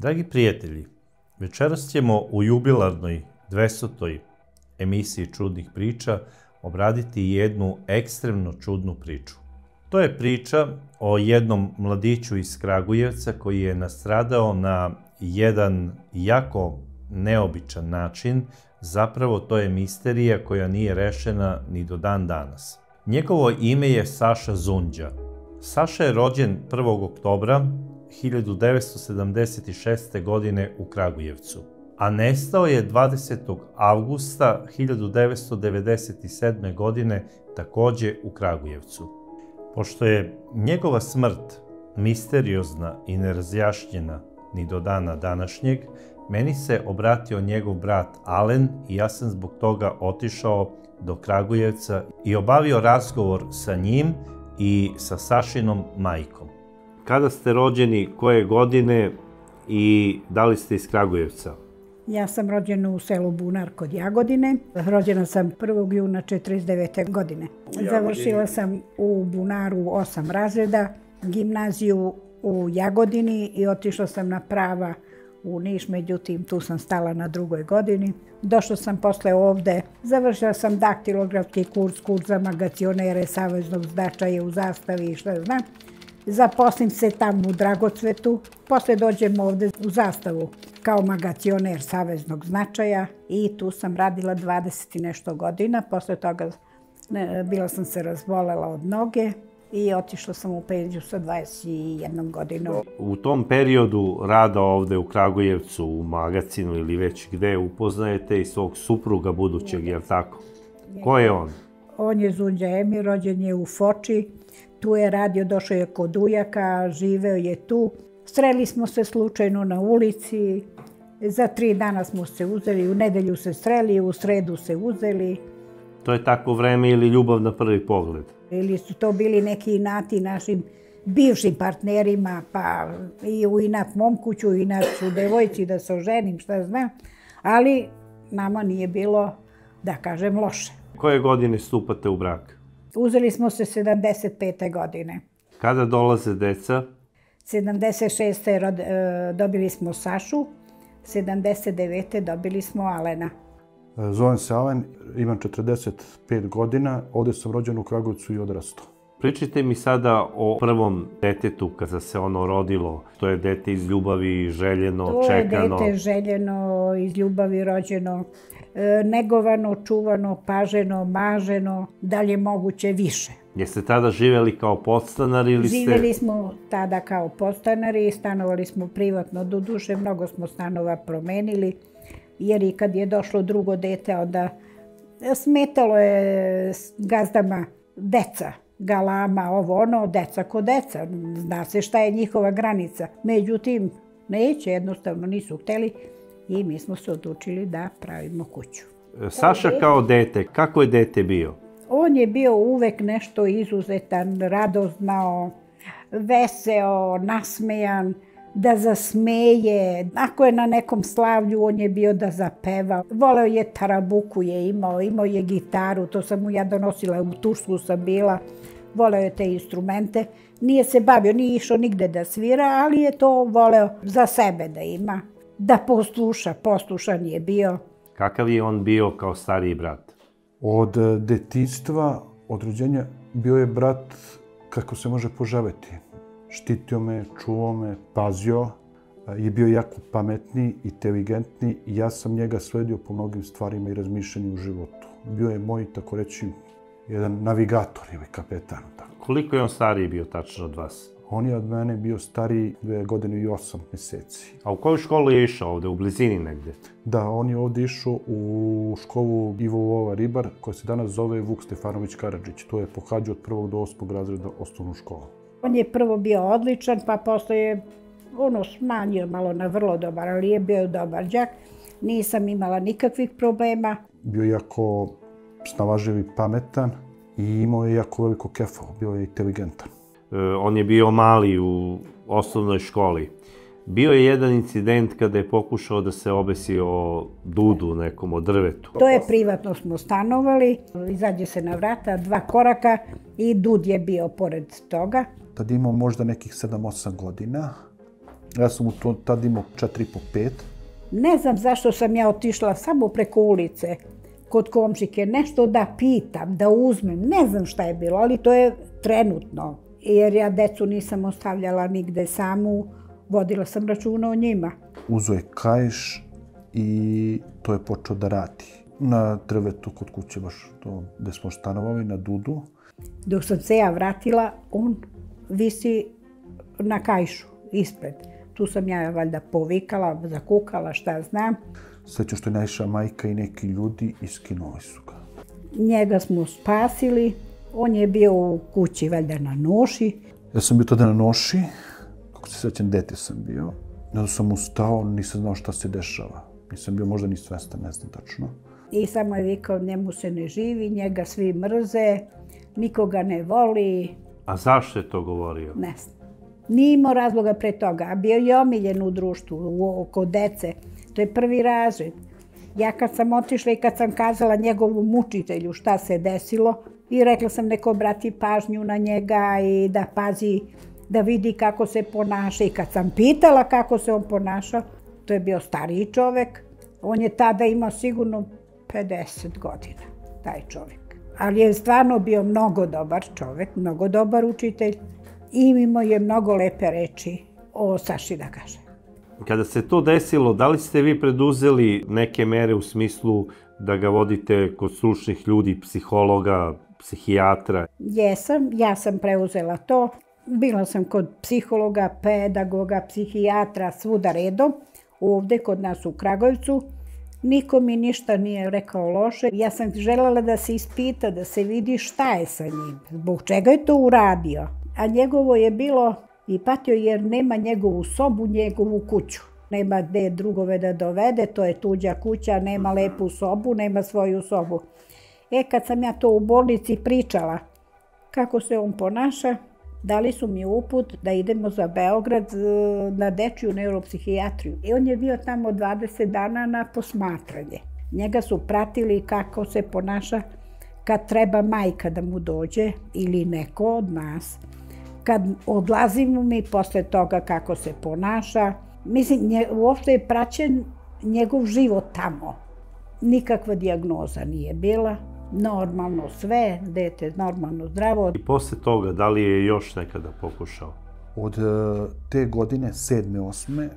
Dragi prijatelji, večeras ćemo u jubilarnoj 200. emisiji Čudnih priča obraditi jednu ekstremno čudnu priču. To je priča o jednom mladiću iz Kragujevca koji je nastradao na jedan jako neobičan način. Zapravo to je misterija koja nije rešena ni do dan danas. Njegovo ime je Saša Zunđa. Saša je rođen 1. oktobra 1976. godine u Kragujevcu, a nestao je 20. avgusta 1997. godine takođe u Kragujevcu. Pošto je njegova smrt misteriozna i nerazjašnjena ni do dana današnjeg, meni se obratio njegov brat Alen i ja sam zbog toga otišao do Kragujevca i obavio razgovor sa njim i sa Sašinom majkom. Kada ste rođeni, koje godine i da li ste iz Kragujevca? Ja sam rođena u selu Bunar kod Jagodine. Rođena sam 1. juna 1949. godine. Završila sam u Bunaru 8 razreda, gimnaziju u Jagodini i otišla sam na prava u Niš, međutim tu sam stala na drugoj godini. Došla sam posle ovde, završila sam daktilografski kurs, kurs za magacionere saveznog značaja u zastavi i šta znam. Zaposlim se tamo u Dragocvetu, posle dođem ovde u zastavu kao magacioner saveznog značaja i tu sam radila 20 i nešto godina. Posle toga bila sam se razbolela od noge i otišla sam u penziju sa 21 godinom. U tom periodu rada ovde u Kragujevcu, u magacinu ili već gde, upoznajete i svog supruga budućeg, jel tako? Ko je on? On je Zunđa Emil, rođen je u Foči. Tu je radio, došao je kod ujaka, živeo je tu. Sreli smo se slučajno na ulici. Za 3 dana smo se uzeli, u nedelju se sreli, u sredu se uzeli. To je tako vreme ili ljubav na prvi pogled? Ili su to bili neki inati našim bivšim partnerima, pa i u inat mom kuću, inat u devojci da se oženim, šta znam. Ali nama nije bilo, da kažem, loše. Koje godine stupate u brak? Uzeli smo se 75. godine. Kada dolaze deca? 76. dobili smo Sašu, 79. dobili smo Alena. Zovem se Alen, imam 45 godina, ovde sam rođen u Kragujevcu i odrastao. Pričajte mi sada o prvom detetu kada se ono rodilo. To je dete iz ljubavi željeno, čekano. To je dete željeno, iz ljubavi rođeno, negovano, čuvano, paženo, maženo, da li je moguće više. Jeste tada živeli kao podstanari ili ste... Živeli smo tada kao podstanari, stanovali smo privatno, doduše mnogo smo stanova promenili, jer i kad je došlo drugo dete, onda smetalo je gazdama deca, galama, ovo ono, deca ko deca, zna se šta je njihova granica. Međutim, neće, jednostavno nisu hteli i mi smo se odlučili da pravimo kuću. Saša kao dete, kako je dete bio? On je bio uvek nešto izuzetan, radoznao, veseo, nasmejan, da zasmeje. Ako je na nekom slavlju, on je bio da zapeva. Voleo je tarabuku, je imao je gitaru, to sam mu ja donosila, u Tursku sam bila. Voleo je te instrumente. Nije se bavio, nije išao nigde da svira, ali je to voleo za sebe da ima. Da posluša, poslušan je bio. Kakav je on bio kao stariji brat? Od detinjstva, od rođenja, bio je brat kako se može poželeti. Štitio me, čuvao me, pazio, je bio jako pametni, inteligentni i ja sam njega sledio po mnogim stvarima i razmišljanju u životu. Bio je moj, tako reći, jedan navigator ili kapetan. Koliko je on stariji bio tačno od vas? On je od mene bio stariji 2 godine i 8 meseci. A u koju školu je išao ovde, u blizini negde? Da, on je ovde išao u školu Ivo Vova-Ribar, koja se danas zove Vuk Stefanović Karadžić. To je pohađao od 1. do 8. razreda osnovnu školu. On je prvo bio odličan, pa posle je smanjio malo na vrlo dobar, ali je bio dobar đak. Nisam imala nikakvih problema. Bio je jako snalažljiv i pametan i imao je jako veliko kefa, bio je inteligentan. On je bio mali u osnovnoj školi. Bio je jedan incident kada je pokušao da se obesi o dudu nekom, o drvetu. To je privatno smo stanovali, izađe se na vrata, 2 koraka i dud je bio pored toga. Tad je imao možda nekih 7-8 godina Ja sam mu tad imao 4,5-5. Ne znam zašto sam ja otišla samo preko ulice kod komšike, nešto da pitam, da uzmem, ne znam šta je bilo, ali to je trenutno. Jer ja decu nisam ostavljala nigde samu, vodila sam računa o njima. Uzo je kaiš i to je počeo da radi. Na drvetu kod kuće, baš to gde smo stanovali, na Dudu. Dok sam se ja vratila, on visi na kaišu ispred. Tu sam ja valjda povikala, zakukala, šta znam. Srećom što je naišla majka i neki ljudi i skinuli su ga. Njega smo spasili. On je bio u kući valjda na noši. Ja sam bio tada na noši, kako se srećem, dete sam bio. Onda sam ustao, nisam znao šta se dešava. Nisam bio možda ni svestan, ne znam tačno. I samo je vikao, njemu se ne živi, njega svi mrze, nikoga ne voli. A zašto je to govorio? Ne znam. Nije imao razloga pre toga, a bio je omiljen u društvu, oko dece. To je prvi razred. Ja kad sam otišla i kad sam kazala njegovu mučitelju šta se desilo i rekla sam neko obrati pažnju na njega i da pazi, da vidi kako se ponaša. I kad sam pitala kako se on ponašao, to je bio stariji čovek. On je tada imao sigurno 50 godina, taj čovek. Ali je stvarno bio mnogo dobar čovek, mnogo dobar učitelj. I imao je mnogo lepe reči o Saši, da kažem. Kada se to desilo, da li ste vi preduzeli neke mere u smislu da ga vodite kod stručnih ljudi, psihologa, psihijatra? Jesam, ja sam preuzela to. Bila sam kod psihologa, pedagoga, psihijatra, svuda redom. Ovde, kod nas u Kragujevcu. Niko mi ništa nije rekao loše. Ja sam želela da se ispita, da se vidi šta je sa njim, zbog čega je to uradio. A njegovo je bilo i patio jer nema njegovu sobu, njegovu kuću. Nema gde drugove da dovede, to je tuđa kuća, nema lepu sobu, nema svoju sobu. E, kad sam ja to u bolnici pričala, kako se on ponaša, dali su mi uput da idemo za Beograd na dečiju neuropsihijatriju. I on je bio tamo 20 dana na posmatranje. Njega su pratili kako se ponaša kad treba majka da mu dođe ili neko od nas. Kad odlazimo mi posle toga kako se ponaša. Mislim, uopšte je praćen njegov život tamo. Nikakva dijagnoza nije bila. Normalno sve, dete normalno zdravo. I posle toga, da li je još nekada pokušao? Od te godine, 7-8,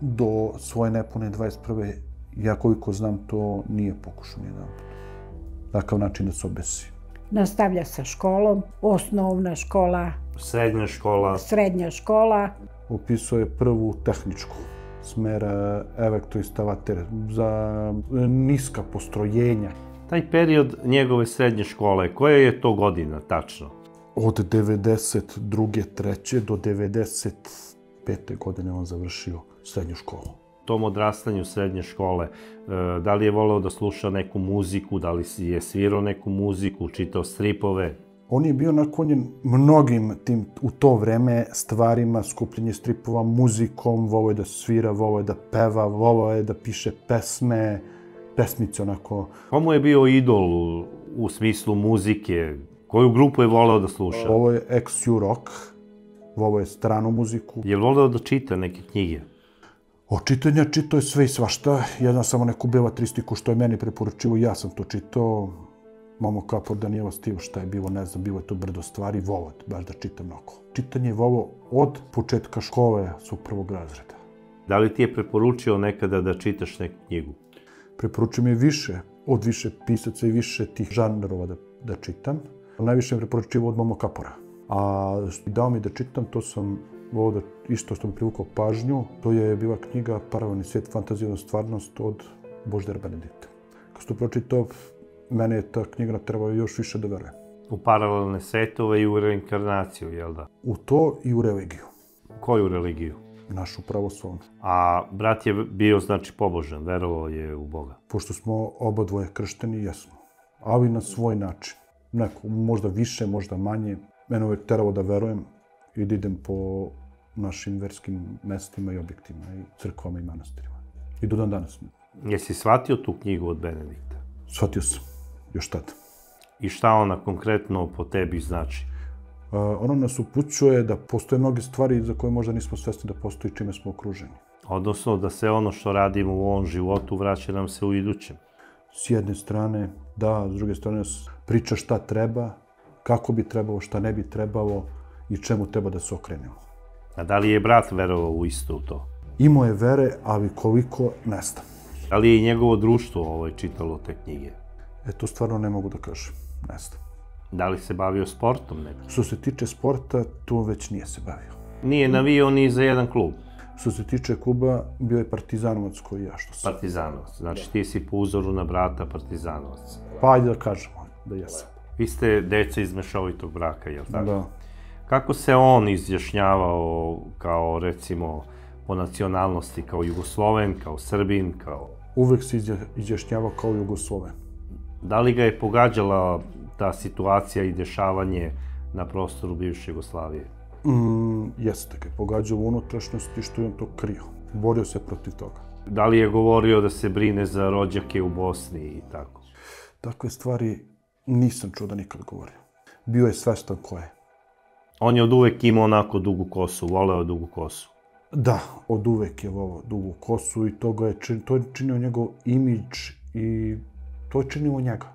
do svoje nepune 21. Ja koliko znam, to nije pokušao nijedan put. Takav način da se obesi. Nastavlja sa školom, osnovna škola, srednja škola. Upisao je prvu tehničku, smer elektroinstalater za niska postrojenja. Taj period njegove srednje škole, koja je to godina tačno? Od 92. treće do 95. godine on završio srednju školu. Tom odrastanju srednje škole, da li je voleo da sluša neku muziku, da li je svirao neku muziku, čitao stripove? On je bio naklonjen mnogim tim u to vreme stvarima, skupljenje stripova, muzikom, voleo je da svira, voleo je da peva, voleo je da piše pesme, pesmice onako. Komu je bio idol u smislu muzike? Koju grupu je voleo da sluša? Voleo je ex-ju rock, voleo je stranu muziku. Je voleo da čita neke knjige? Od čitanja čitao je sve i svašta. Jedan samo neku beletristiku što je meni preporučio, ja sam to čitao. Momo Kapur, Daniela Stiv, šta je bilo, ne znam, bilo je to brdo stvari. Voleo je baš da čita mnogo. Čitanje je voleo od početka škole sa prvog razreda. Da li ti je preporučio nekada da čitaš neku knjigu? Preporučio mi je više pisaca i više tih žanrova da čitam. Najviše mi je preporučio od Momo Kapura. A dao mi da čitam, to sam voleo, isto što mi privukao pažnju, to je bila knjiga Paralelni svijet, fantazijona stvarnost od Božidara Benedikta. Kad sam to pročitao, mene je ta knjiga naterala još više da verujem. U paralelne svetove i u reinkarnaciju, jel da? U to i u religiju. Koju religiju? Našu pravoslavnu. A brat je bio, znači, pobožan, verovao je u Boga? Pošto smo oba dvoje kršteni, jesmo. Ali na svoj način. Neko, možda više, možda manje. Mene je teralo da verujem i da idem po našim verskim mestima i objektima, i crkvama i manastirima. I do dan danas. Jesi shvatio tu knjigu od Benedikta? Shvatio sam, još tada. I šta ona konkretno po tebi znači? ono nas upućuje da postoje mnoge stvari za koje možda nismo svesni da postoji, čime smo okruženi. Odnosno da se ono što radimo u ovom životu vraća nam se u idućem. S jedne strane, da, s druge strane nas priča šta treba, kako bi trebalo, šta ne bi trebalo i čemu treba da se okrenemo. A da li je brat verovao u isto u to? Imao je vere, ali koliko, ne znam. Da li je i njegovo društvo čitalo te knjige? E, to stvarno ne mogu da kažem, ne znam. Da li se bavio sportom neki? Što se tiče sporta, to već nije se bavio. Nije navio ni za jedan klub? Što se tiče kluba, bio je partizanovac koji ja što sam. Partizanovac, znači ti si po uzoru na brata partizanovac. Pa ajde da kažemo da jesam. Vi ste deca iz mešovitog braka, jel' tako? Da. Kako se on izjašnjavao kao, recimo, po nacionalnosti, kao Jugosloven, kao Srbin, kao... Uvek se izjašnjavao kao Jugosloven. Da li ga je pogađala ta situacija i dešavanje na prostoru bivše Jugoslavije? Jeste ga je pogađalo u unutrašnjosti što je on to krio. Borio se protiv toga. Da li je govorio da se brine za rođake u Bosni i tako? Takve stvari nisam čuo da nikad govorio. Bio je svestan ko je. On je od uvek imao onako dugu kosu, voleo dugu kosu. Da, od uvek je voleo dugu kosu i to je činio njegov imidž i to je činio njega.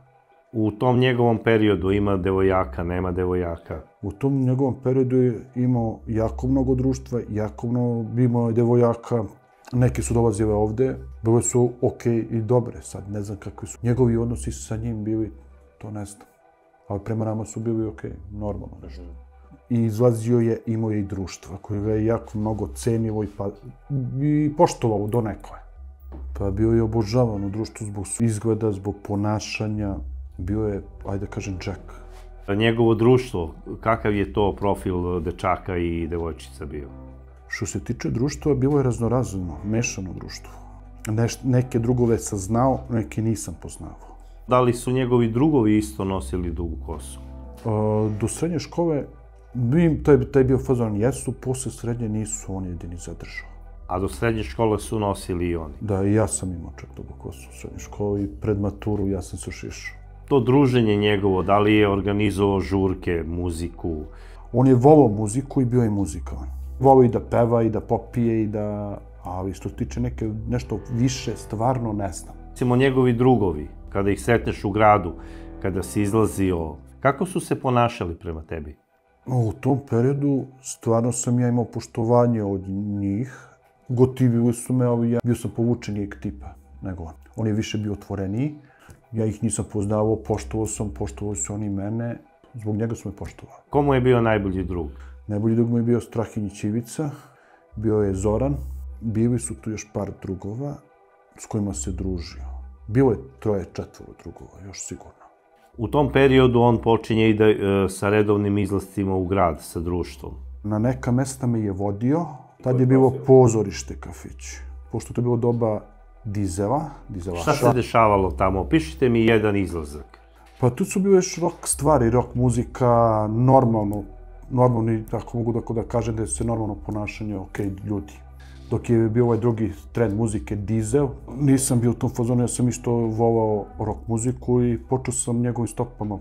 U tom njegovom periodu ima devojaka, nema devojaka? U tom njegovom periodu je imao jako mnogo društva, jako mnogo imao devojaka. Neki su dolazile ovde, bile su okej i dobre, sad ne znam kakvi su. Njegovi odnosi sa njim bili, to ne znam. Ali prema nama su bili okej, normalno nešto. I izlazio je, imao je i društva koje ga je jako mnogo cenilo i poštovalo do nekle. Pa bio je obožavan u društvu zbog izgleda, zbog ponašanja. Bio je, ajde da kažem, džak. Njegovo društvo, kakav je to profil dečaka i devojčica bio? Što se tiče društva, bilo je raznorazno, mešano društvo. Neke drugove sam znao, neke nisam poznao. Da li su njegovi drugovi isto nosili dugu kosu? Do srednje škole, taj bio fazon, jesu, posle srednje nisu oni jedini zadržao. A do srednje škole su nosili i oni? Da, i ja sam imao čak dugu kosu u srednje škole i pred maturu ja sam se šišao. To druženje njegovo, da li je organizovao žurke, muziku? On je volao muziku i bio je muzikalan. Volao i da peva i da popije i da... Ali što se tiče nešto više, stvarno ne znam. Recimo njegovi drugovi, kada ih sretneš u gradu, kada si izlazio, kako su se ponašali prema tebi? U tom periodu stvarno sam ja imao poštovanje od njih. Gotivili su me, ali ja bio sam povučenijeg tipa nego on. On je više bio otvoreniji. Ja ih nisam poznavao, poštovao su oni mene, zbog njega su me poštovali. Ko mu je bio najbolji drug? Najbolji drug mu je bio Strahinja Ćivica, bio je Zoran, bili su tu još par drugova s kojima se družio. Bilo je 3-4 drugova, još sigurno. U tom periodu on počinje i sa redovnim izlascima u grad, sa društvom. Na neka mesta me je vodio, tad je bilo pozorište kafić, pošto to je bilo doba dizela, dizelaša. Šta se dešavalo tamo? Opišite mi jedan izlazak. Pa tu su bile još rock stvari, rock muzika, normalni, tako mogu da kažem da je se normalno ponašanje okej ljudi. Dok je bio ovaj drugi trend muzike, dizel, nisam bio u tom fazonu, ja sam isto volao rock muziku i počeo sam njegovim stopama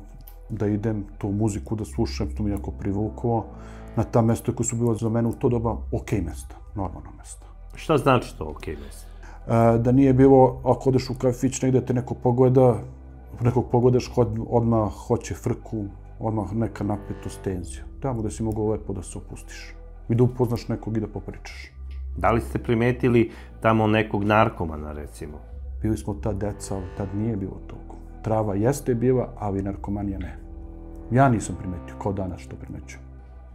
da idem tu muziku, da slušam, to mi jako privuklo. Na ta mesta koja su bila za mene u to doba okej mesta, normalno mesta. Šta znači to okej mesta? Da nije bilo, ako odeš u kafić, negde te neko pogleda, nekog pogledaš, odmah hoće frku, odmah neka napetost, tenzija. Tamo da si mogao lepo da se opustiš. I da upoznaš nekog i da popričaš. Da li ste primetili tamo nekog narkomana, recimo? Bili smo ta deca, ali tad nije bilo toliko. Trava jeste bila, ali narkomanija ne. Ja nisam primetio, kao danas što primećujem.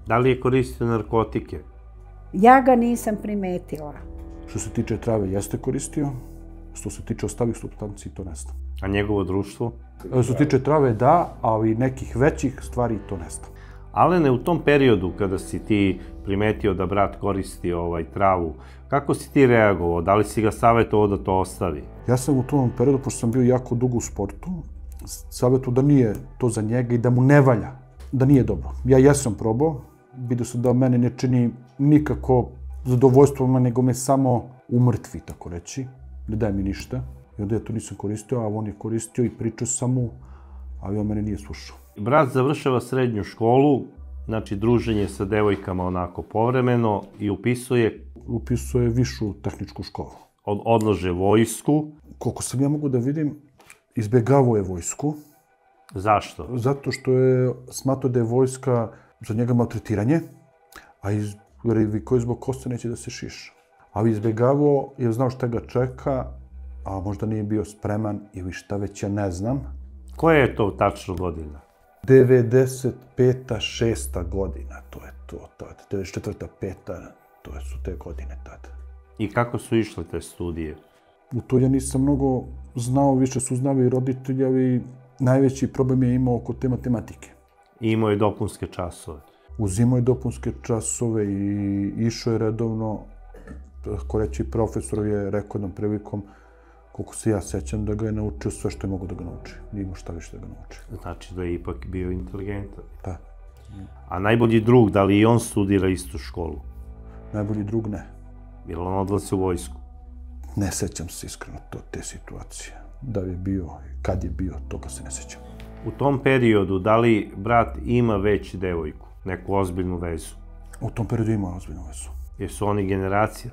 Da li je koristio narkotike? Ja ga nisam primetila. Što se tiče trave, jeste koristio. Što se tiče ostalih supstanci, to ne znam. A njegovo društvo? Što se tiče trave, da, ali nekih većih stvari, to ne znam. Alene, u tom periodu kada si ti primetio da brat koristi travu, kako si ti reagovao? Da li si ga savjetovao da to ostavi? Ja sam u tom periodu, pošto sam bio jako dugo u sportu, savjetovao da nije to za njega i da mu ne valja, da nije dobro. Ja jesam probao, vidio sam da mene ne čini nikako zadovoljstvoma, nego me samo umrtvi, tako reći. Ne daje mi ništa. I onda ja to nisam koristio, a on je koristio i pričao sam mu, ali on mene nije slušao. Brat završava srednju školu, znači druženje sa devojkama onako povremeno i upisuje... Upisuje višu tehničku školu. Odlaže vojsku. Koliko sam ja mogu da vidim, izbjegavao je vojsku. Zašto? Zato što je smatrao da je vojska za njega maltretiranje, a koji zbog kosti neće da se šiša. A izbjegavao je, znao šta ga čeka, a možda nije bio spreman ili šta već ja ne znam. Koja je to tačno godina? 95-6 godina, to je to tad. 94-5, to su te godine tad. I kako su išle te studije? U to ja nisam mnogo znao, više su znao i roditeljevi. Najveći problem je imao oko te matematike. Imao je dopunske časove? Uzimao je dopunske časove i išao je redovno. Ko reći, profesor je rekao jednom prilikom, koliko se ja sećam, da ga je naučio sve što je mogo da ga nauči. Nije imao šta više da ga nauči. Znači da je ipak bio inteligentan. Da. A najbolji drug, da li i on studira istu školu? Najbolji drug ne. Jer on odlazi u vojsku? Ne sećam se iskreno te situacije. Da li je bio, kad je bio, toga se ne sećam. U tom periodu, da li brat ima već devojku, neku ozbiljnu vezu? U tom periodu ima ozbiljnu vezu. Jesu oni generacija?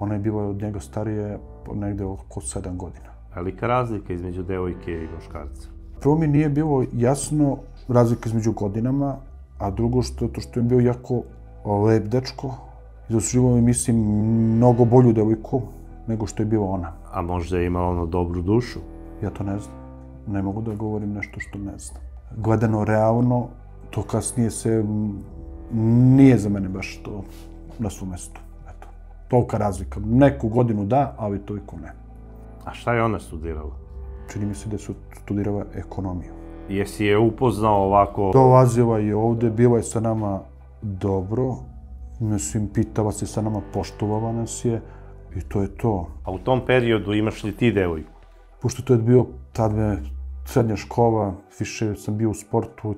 Ona je bila od njega starije negde oko 7 godina. Velika razlika između devojke i muškarca? Prvo mi nije bilo jasno razlika između godinama, a drugo što je bio jako lep dečko. Zasluživao je, mislim, mnogo bolju devojku nego što je bila ona. A možda je imala ona dobru dušu? Ja to ne znam. Ne mogu da govorim nešto što ne znam. Gledano realno, to kasnije se nije za mene baš to na svom mestu. Tolika razlika. Neku godinu da, ali toliko ne. A šta je ona studirala? Čini mi se da je studirala ekonomiju. Jesi je upoznao ovako? Dolazila je ovde, bila je sa nama dobro. Mislim, pitala se sa nama, poštovala nas je i to je to. A u tom periodu imaš li ti devojku? Pošto to je bio tad me srednja škola, više sam bio u sportu,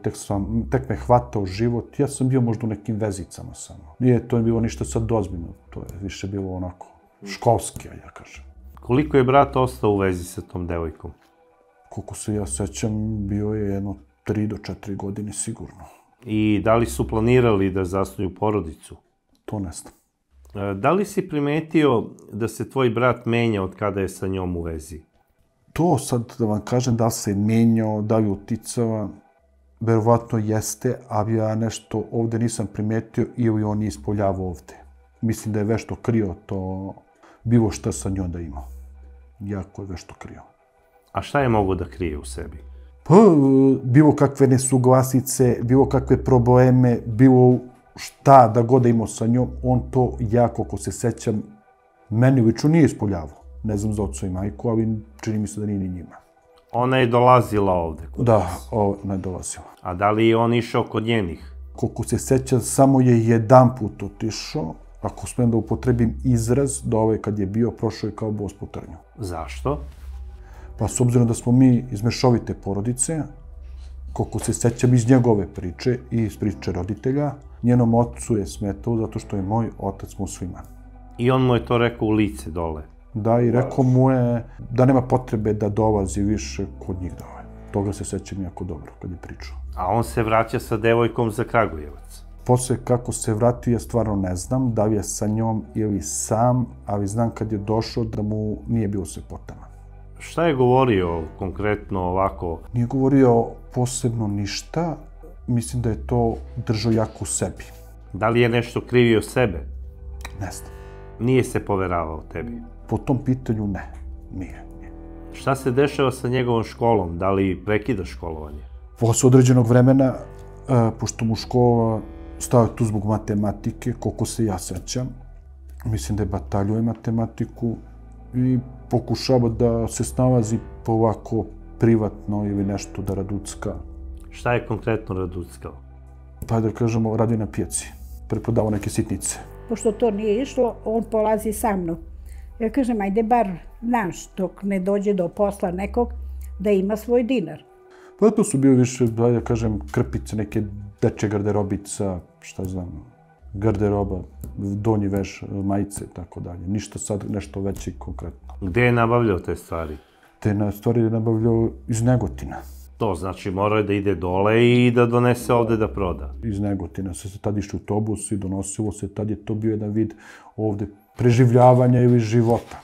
tek me hvatao život. Ja sam bio možda u nekim vezicama samo. Nije to bilo ništa sad ozbiljno, to je više bilo onako školski, ja kažem. Koliko je brat ostao u vezi sa tom devojkom? Koliko se ja sećam, bio je jedno 3 do 4 godine sigurno. I da li su planirali da zasnuju porodicu? To ne znam. Da li si primetio da se tvoj brat menja od kada je sa njom u vezi? To sad da vam kažem, da li se menjao, da li uticava, verovatno jeste, ali ja nešto ovde nisam primetio ili on je ispoljavao ovde. Mislim da je vešto krio to, bilo šta sa njom da imao. Jako je vešto krio. A šta je mogo da krije u sebi? Pa, bilo kakve nesuglasice, bilo kakve probleme, bilo šta da god da imao sa njom, on to jako, ako se sećam, meni lično nije ispoljavao. Ne znam za ocu i majku, ali čini mi se da nije ni njima. Ona je dolazila ovde? Da, ona je dolazila. A da li je on išao kod njenih? Koliko se sećam, samo je jedanput otišao, ako smem da upotrebim izraz, da ovaj kad je bio, prošao je kao bos po trnju. Zašto? Pa s obzirom da smo mi iz mešovite porodice, koliko se sećam iz njegove priče i iz priče roditelja, njenom ocu je smetao zato što je moj otac musliman. I on mu je to rekao u lice dole? Da, i rekao mu je da nema potrebe da dolazi više kod njih dole. Toga se sećam jako dobro kad je pričao. A on se vraća sa devojkom za Kragujevac? Posle kako se vratio, ja stvarno ne znam da li je sa njom ili sam, ali znam kad je došao da mu nije bilo sve potrebno. Šta je govorio konkretno ovako? Nije govorio posebno ništa, mislim da je to držao jako u sebi. Da li je nešto krivio sebe? Ne znam. Nije se poveravao tebi? Po tom pitanju ne, nije. Šta se dešava sa njegovom školom? Da li prekida školovanje? Posle određenog vremena, pošto mu škola stao je tu zbog matematike, koliko se ja sećam, mislim da je bataljuje matematiku i pokušava da se snalazi ovako privatno ili nešto da raducka. Šta je konkretno raduckao? Pa da kažemo, radio je na pijaci, preprodavao neke sitnice. Pošto to nije išlo, on polazi sa mnom. Ja kažem, ajde bar, znaš, dok ne dođe do posla nekog, da ima svoj dinar. Pa to su bio više, da kažem, krpice, neke deče garderobica, šta znam, garderoba, donji veš, majice, tako dalje. Ništa sad, nešto veći konkretno. Gde je nabavljao te stvari? Te stvari je nabavljao iz Negotina. To znači morao je da ide dole i da donese ovde da proda. Iz Negotina se tad išli autobus i donosilo se, tad je to bio jedan vid ovde preživljavanja ili života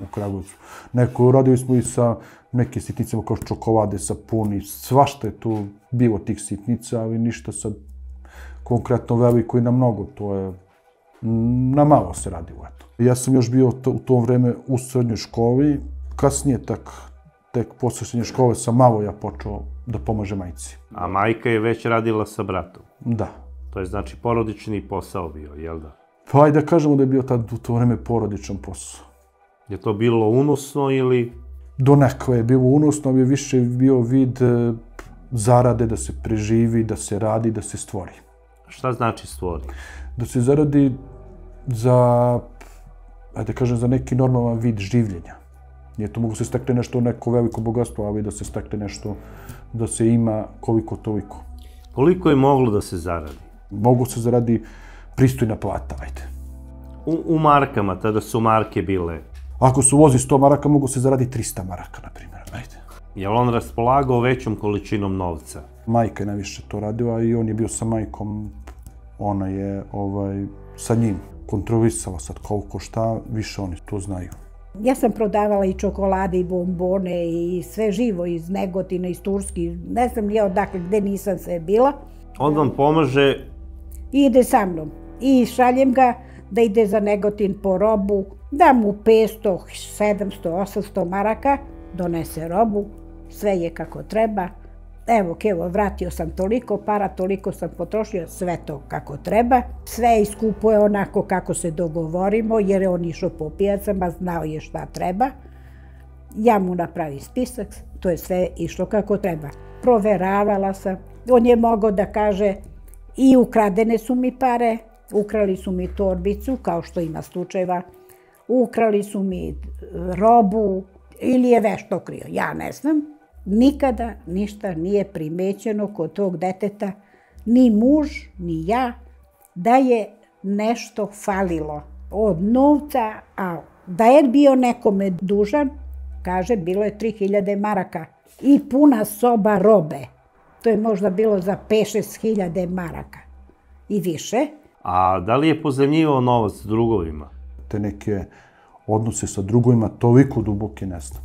u Kragujevcu. Neko, radili smo i sa neke sitnicama kao čokolade, sapuni, svašta je tu bilo tih sitnica, ali ništa sad konkretno veliko i na mnogo, to je na malo se radilo, eto. Ja sam još bio u to vreme u srednjoj školi, kasnije tek posle srednje škole sam malo ja počeo da pomaže majci. A majka je već radila sa bratom? Da. To je znači porodični posao bio, jel da? Pa i da kažemo da je bio tad u to vreme porodičan posao. Je to bilo unosno ili? Donekle je bilo unosno, ali je više bio vid zarade da se preživi, da se radi, da se stvori. Šta znači stvori? Da se zaradi za neki normalan vid življenja. Nije to mogu se stekne nešto, neko veliko bogatstvo, ali da se stekne nešto, da se ima koliko toliko. Koliko je moglo da se zaradi? Moglo se zaradi pristojna plata, ajde. U markama, tada su marke bile? Ako se uvozi 100 maraka, mogu se zaradi 300 maraka, na primjer, ajde. Je li on raspolagao većom količinom novca? Majka je najviše to radila i on je bio sa majkom, ona je sa njim kontrolisala sad koliko šta, više oni to znaju. Ja sam prodavala i čokolade i bombone i sve živo iz Negotina, iz Turske, ne znam ja odakle, gde nisam sve bila. On vam pomaže? Ide sa mnom i šaljem ga da ide za Negotin po robu, da mu 500, 700, 800 maraka, donese robu, sve je kako treba. Evo, vratio sam toliko para, toliko sam potrošio, sve to kako treba. Sve iskupuje onako kako se dogovorimo, jer je on išao po pijacama, znao je šta treba. Ja mu napravim spisak, to je sve išlo kako treba. Proveravala sam, on je mogao da kaže i ukradene su mi pare, ukrali su mi torbicu, kao što ima slučajeva, ukrali su mi robu ili je vešto krio, ja ne znam. Nikada ništa nije primećeno kod tog deteta, ni muž, ni ja, da je nešto falilo od novca, a da je bio nekome dužan, kaže, bilo je 3000 maraka i puna soba robe. To je možda bilo za 5-6 hiljada maraka i više. A da li je pozajmljivao novac s drugovima? Te neke odnose sa drugovima toliko duboke ne znam.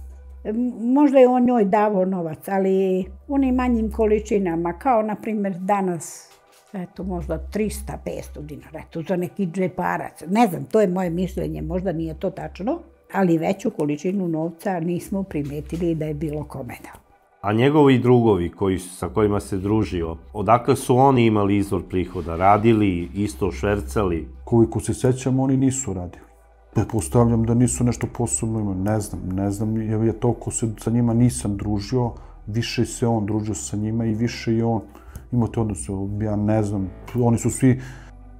Možda je on njoj davao novac, ali u onim manjim količinama, kao na primjer danas, eto možda 300-500 dinara, eto za neki džeparac. Ne znam, to je moje mišljenje, možda nije to tačno, ali veću količinu novca nismo primetili da je bilo kome dao. A njegovi drugovi sa kojima se družio, odakle su oni imali izvor prihoda? Radili, isto švercali? Koliko se sećam, oni nisu radili. Pretpostavljam da nisu nešto posebno imali, ne znam, jer ja toliko se sa njima nisam družio, više se on družio sa njima i više i on imao te odnose, ja ne znam, oni su svi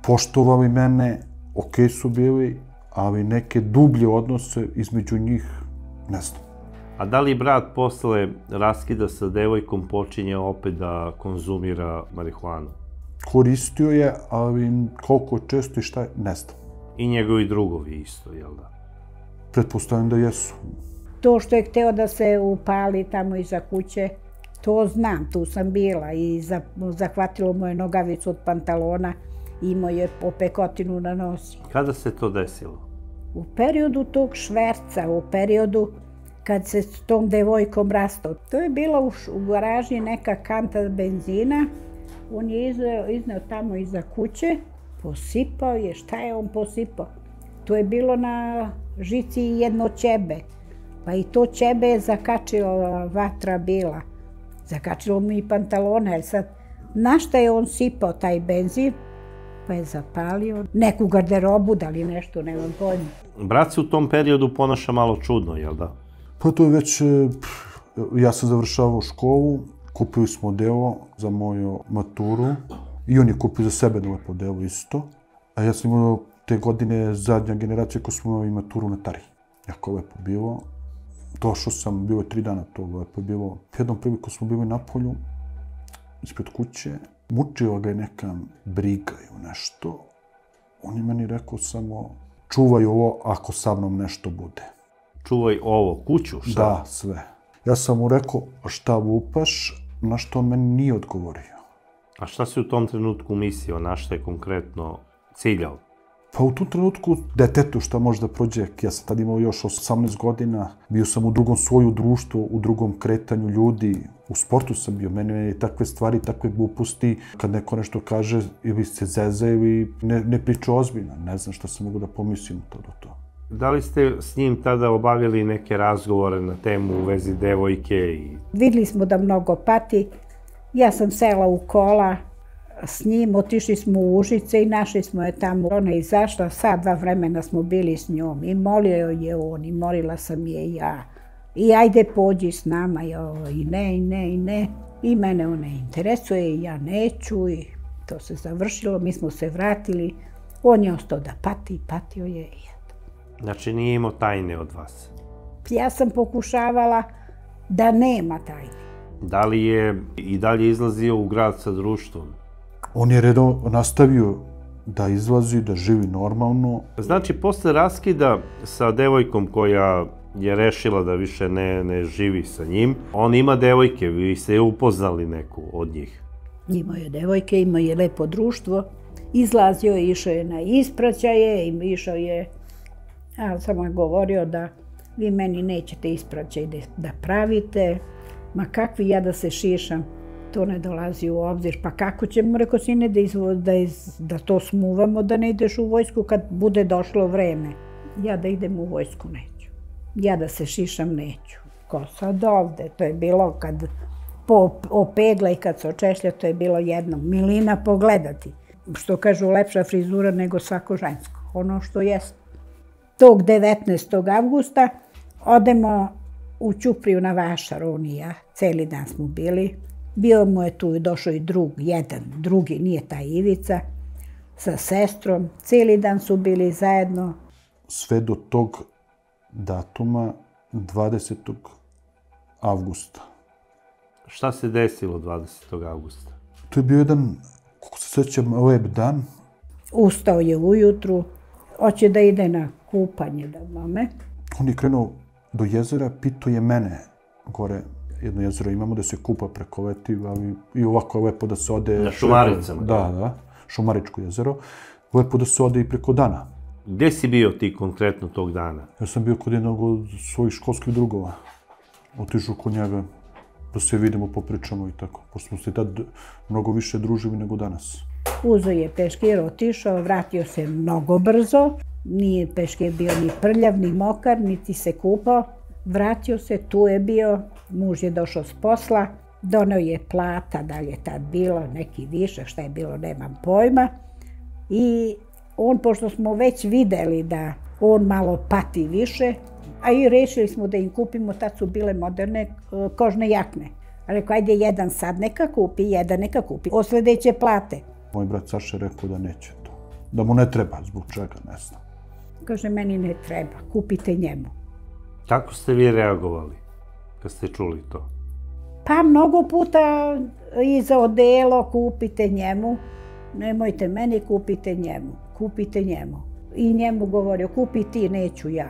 poštovali mene, okej su bili, ali neke dublje odnose između njih, ne znam. A da li brat posle raskida sa devojkom počinje opet da konzumira marihuanu? Koristio je, ali koliko često i šta je, ne znam. I njegovi drugovi isto, jel da? Pretpostavljam da jesu. To što je hteo da se upali tamo iza kuće, to znam, tu sam bila i zahvatilo mu je nogavicu od pantalona, imao je opekotinu na nosi. Kada se to desilo? U periodu tog šverca, u periodu kad se s tom devojkom rastao. To je bila u garaži neka kanta benzina, on je izneo tamo iza kuće. Posipao je, šta je on posipao? To je bilo na žici jedno ćebe, pa i to ćebe je zakačila vatra bila. Zakačilo mu i pantalona, jer sad, na šta je on sipao taj benzin, pa je zapalio neku garderobu, da li nešto, nemam pojma. Brat se u tom periodu ponaša malo čudno, jel da? Pa to je već, ja sam završavao školu, kupili smo delo za moju maturu. I on je kupio za sebe na lepo delo isto. A ja sam imao te godine zadnja generacija koja smo imali maturu na Tari. Jako lepo bilo. Došao sam, bilo je 3 dana to lepo bilo. Jednom priliku smo bili na polju, ispred kuće. Mučila ga je neka briga ili nešto. On je meni rekao samo, čuvaj ovo ako sa mnom nešto bude. Čuvaj ovo, kuću, šta? Da, sve. Ja sam mu rekao, šta vupaš, na što on meni nije odgovorio. A šta si u tom trenutku mislio, na šta je konkretno ciljao? Pa u tom trenutku detetu šta možda prođe, ja sam tad imao još 18 godina, bio sam u drugom svoju društvu, u drugom kretanju ljudi, u sportu sam bio, meni je takve stvari, takve gluposti, kad neko nešto kaže ili se zeze ili ne priča ozbiljno, ne znam šta sam mogu da pomislim to do toga. Da li ste s njim tada obavili neke razgovore na temu u vezi devojke? Videli smo da mnogo pati, ja sam sela u kola s njim, otišli smo u Užice i našli smo je tamo. Ona je izašla, sad 2 vremena smo bili s njom i molio je on i molila sam je i ja. I ajde pođi s nama i ne, i ne, i ne. I mene ona interesuje i ja neću i to se završilo, mi smo se vratili. On je ostao da pati, patio je i eto. Znači nije imao tajne od vas? Ja sam pokušavala da nema tajne. Da li je i dalje izlazio u grad sa društvom? On je redom nastavio da izlazi, da živi normalno. Znači, posle raskida sa devojkom koja je rešila da više ne živi sa njim, on ima devojke, vi ste upoznali neku od njih? Imao je devojke, imao je lepo društvo, izlazio je, išao je na ispraćaje, išao je, a samo je govorio da vi meni nećete ispraćaj da pravite, ma kakvi ja da se šišam. To ne dolazi u obzir, pa kako ćemo, rekao sine, da to smuvamo, da ne ideš u vojsku kad bude došlo vreme. Ja da idem u vojsku neću, ja da se šišam neću. Ko sad ovde, to je bilo kad opegla i kad se očešlja, to je bilo jedno, milina pogledati. Što kažu, lepša frizura nego svako žensko, ono što jeste. Tog 19. avgusta odemo u Ćupriju na vašar, on i ja, celi dan smo bili. Bio mu je tu i došao i drug, jedan, drugi, nije ta Ivica, sa sestrom. Cijeli dan su bili zajedno. Sve do tog datuma, 20. avgusta. Šta se desilo 20. avgusta? To je bio jedan, kako se sećam, lep dan. Ustao je ujutru, hoće da ide na kupanje da mame. On je krenuo do jezera, pitao je mene gore. Jedno jezero imamo da se kupa preko leti, ali i ovako je lepo da se ode... Na Šumaricama. Da, Šumaričko jezero. Lepo da se ode i preko dana. Gde si bio ti konkretno tog dana? Ja sam bio kod jednog od svojih školskih drugova. Otišao kod njega, da se vidimo, popričamo i tako. Pošto smo se tad mnogo više družili nego danas. Uzo je peškir, otišao, vratio se mnogo brzo. Nije peškir bio ni prljav, ni mokar, niti se kupao. Vratio se, tu je bio, muž je došao s posla, doneo je plata, da li je tad bilo, neki više, šta je bilo, nemam pojma. I on, pošto smo već videli da on malo pati više, a i rešili smo da im kupimo, tad su bile moderne kožne jakne. Rekao, ajde jedan sad neka kupi, jedan neka kupi, od sledeće plate. Moj brat Saša je rekao da neće to, da mu ne treba, zbog čega, ne znam. Kaže, meni ne treba, kupite njemu. Kako ste vi reagovali kad ste čuli to? Pa mnogo puta i za odelo kupite njemu, nemojte meni, kupite njemu, kupite njemu. I njemu govorio, kupi ti, neću ja.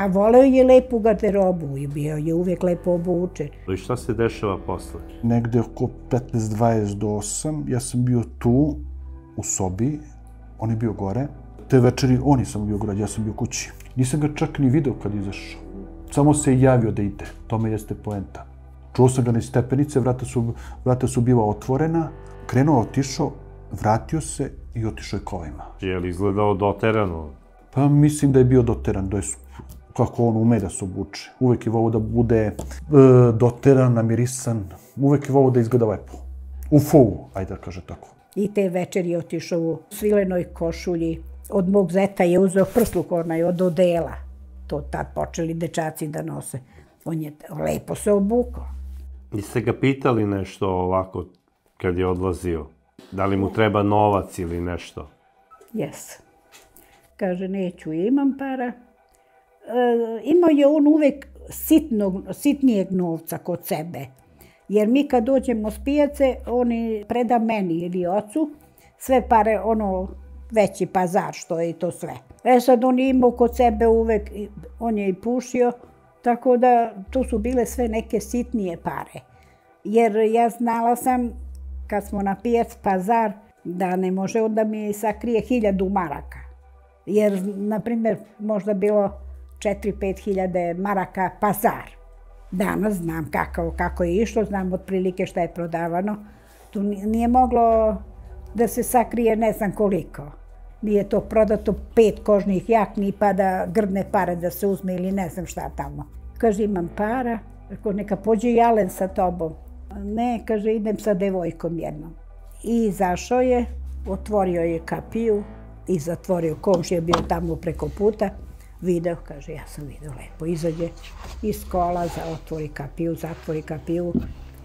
A voleo je lepu garderobu i bio je uvijek lepo obučen. I šta se dešava posle? Negde oko 15:28, ja sam bio tu u sobi, on je bio gore. Te večeri on je samo bio grad, ja sam bio kući. Nisam ga čak ni video kad je izašao. Samo se je javio da ide, tome jeste poenta. Čuo sam ga na stepenice, vrata su bila otvorena, krenuo, otišao, vratio se i otišao je kolima. Je li izgledao doterano? Pa mislim da je bio doteran, da je kako on ume da se obuče. Uvek je voleo da bude doteran, namirisan, uvek je voleo da izgleda lepo. U fulu, ajde da kaže tako. I te večer je otišao u svilenoj košulji. Od mog zeta je uzeo prsluk onaj od odela. To tad počeli dečaci da nose. On je lepo se obukao. I ste ga pitali nešto ovako kad je odlazio? Da li mu treba novac ili nešto? Jes. Kaže, neću, imam para. Imao je on uvek sitnijeg novca kod sebe. Jer mi kad dođemo s pijace, on preda meni ili ocu sve pare, ono... veći pazar, što je i to sve. E sad, on je imao kod sebe uvek, on je i pušio, Tako da to su bile sve neke sitnije pare. Jer ja znala sam kad smo na pijac Pazar da ne može on da mi sakrije 1000 maraka. Jer, na primjer, možda bilo 4-5 hiljade maraka Pazar. Danas znam kako je išlo, znam otprilike šta je prodavano. Tu nije moglo da se sakrije ne znam koliko. Nije to prodato 5 kožnih jakni pa da grdne pare da se uzme ili ne znam šta tamo. Kaže, imam para, neka pođe i Alen sa tobom. Ne, kaže, idem sa devojkom jednom. I izašao je, otvorio je kapiju i zatvorio. Komšija je bio tamo preko puta. Video, kaže, ja sam video lepo. Izađe iz kola, otvori kapiju, zatvori kapiju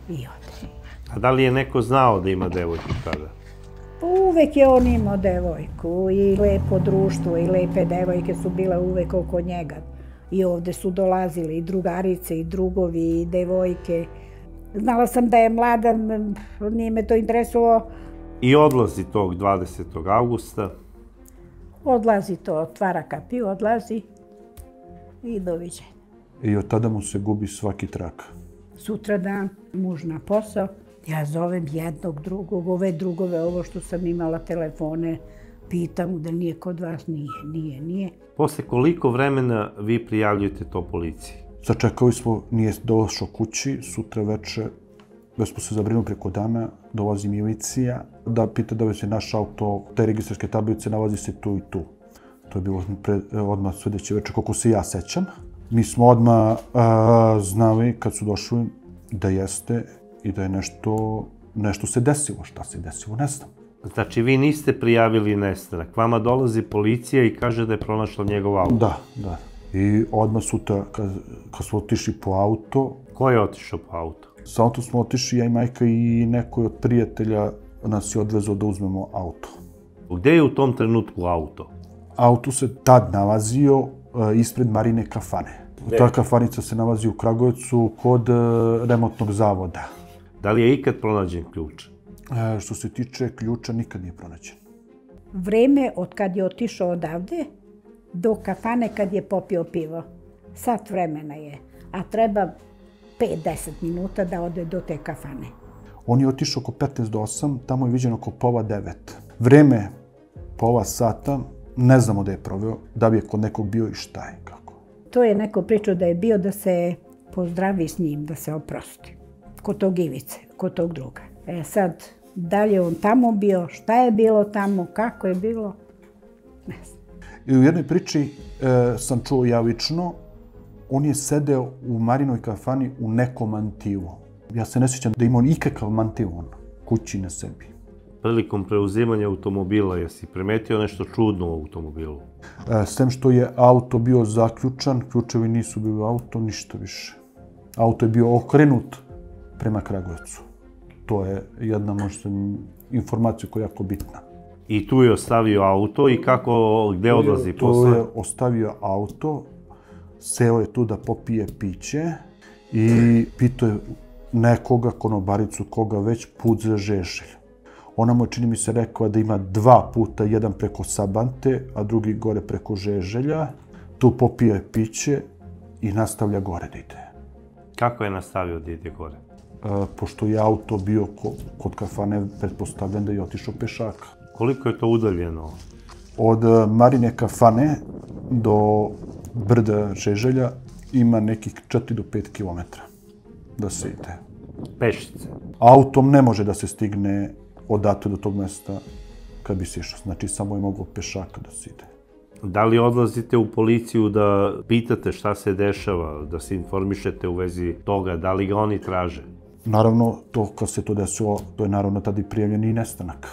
i ode. A da li je neko znao da ima devojku tada? Uvek je on imao devojku i lepo društvo i lepe devojke su bile uvek oko njega. I ovde su dolazili i drugarice i drugovi i devojke. Znala sam da je mlada, nije me to interesovalo. I odlazi tog 20. augusta? Odlazi to, otvara kapiju, odlazi i doviđenja. I od tada mu se gubi svaki trak? Sutra dan, muž na posao, ja zovem jednog, drugog, ove drugove, ovo što sam imala telefone, pitam da nije kod vas, nije. Posle koliko vremena vi prijavljujete to policiji? Sačekali smo, nije došao kući, sutra veče, već smo se zabrinuli preko dana, dolazi milicija da pita da li se naš auto, te registarske tablice, nalazi se tu i tu. To je bilo odmah sledeće veče, koliko se ja sećam. Mi smo odmah znali kad su došli da jeste i da je nešto se desilo. Šta se desilo, ne znam. Znači, vi niste prijavili nestanak. Vama dolazi policija i kaže da je pronašla njegov auto. Da. I odmah sutra, kad smo otišli po auto... Ko je otišao po auto? Sa autom smo otišli, ja i majka i neko od prijatelja nas je odvezao da uzmemo auto. Gde je u tom trenutku auto? Auto se tad nalazio ispred Marine kafane. Ta kafanica se nalazi u Kragujevcu kod remontnog zavoda. Da li je ikad pronađen ključ? Što se tiče ključa, nikad nije pronađen. Vreme od kad je otišao odavde do kafane kad je popio pivo. Sat vremena je, a treba 5-10 minuta da ode do te kafane. On je otišao oko 15 do 8, tamo je viđeno oko pola 9. Vreme pola sata, ne znamo da je proveo, da bi je kod nekog bio i šta je, kako. To je neko pričao da je bio da se pozdravi s njim, da se oprosti. Kod tog Ivice, kod tog druga. E sad, da li je on tamo bio, šta je bilo tamo, kako je bilo, ne znam. I u jednoj priči sam čuo ja lično, on je sedeo u Marinoj kafani u nekom mantilu. Ja se ne sjećam da ima on ikakav mantil on, kući na sebi. Prilikom preuzimanja automobila, jesi primetio nešto čudno u automobilu? S tem što je auto bio zaključan, ključevi nisu bili u auto, ništa više. Auto je bio okrenut prema Kragujevcu. To je jedna možda informacija koja je jako bitna. I tu je ostavio auto i gde odlazi posle? Tu je ostavio auto, seo je tu da popije piće i pitao je nekoga, konobaricu, koga već, put za Žeželj. Ona mu je, čini mi se, rekla da ima 2 puta, jedan preko Sabante, a drugi gore preko Žeželja. Tu popije piće i nastavlja gore da ide. Kako je nastavio da ide gore? Pošto je auto bio kod kafane, pretpostavljam da je otišao pešaka. Koliko je to udaljeno? Od Marine kafane do Brda Žeželja ima nekih 4 do 5 kilometra da se ide. Pešice? Autom ne može da se stigne odatle do tog mesta kad bi se išao. Znači, samo je mogao pešaka da se ide. Da li odlazite u policiju da pitate šta se dešava, da se informišete u vezi toga, da li ga oni traže? Naravno, kad se to desilo, to je naravno tada i prijavljen i nestanak.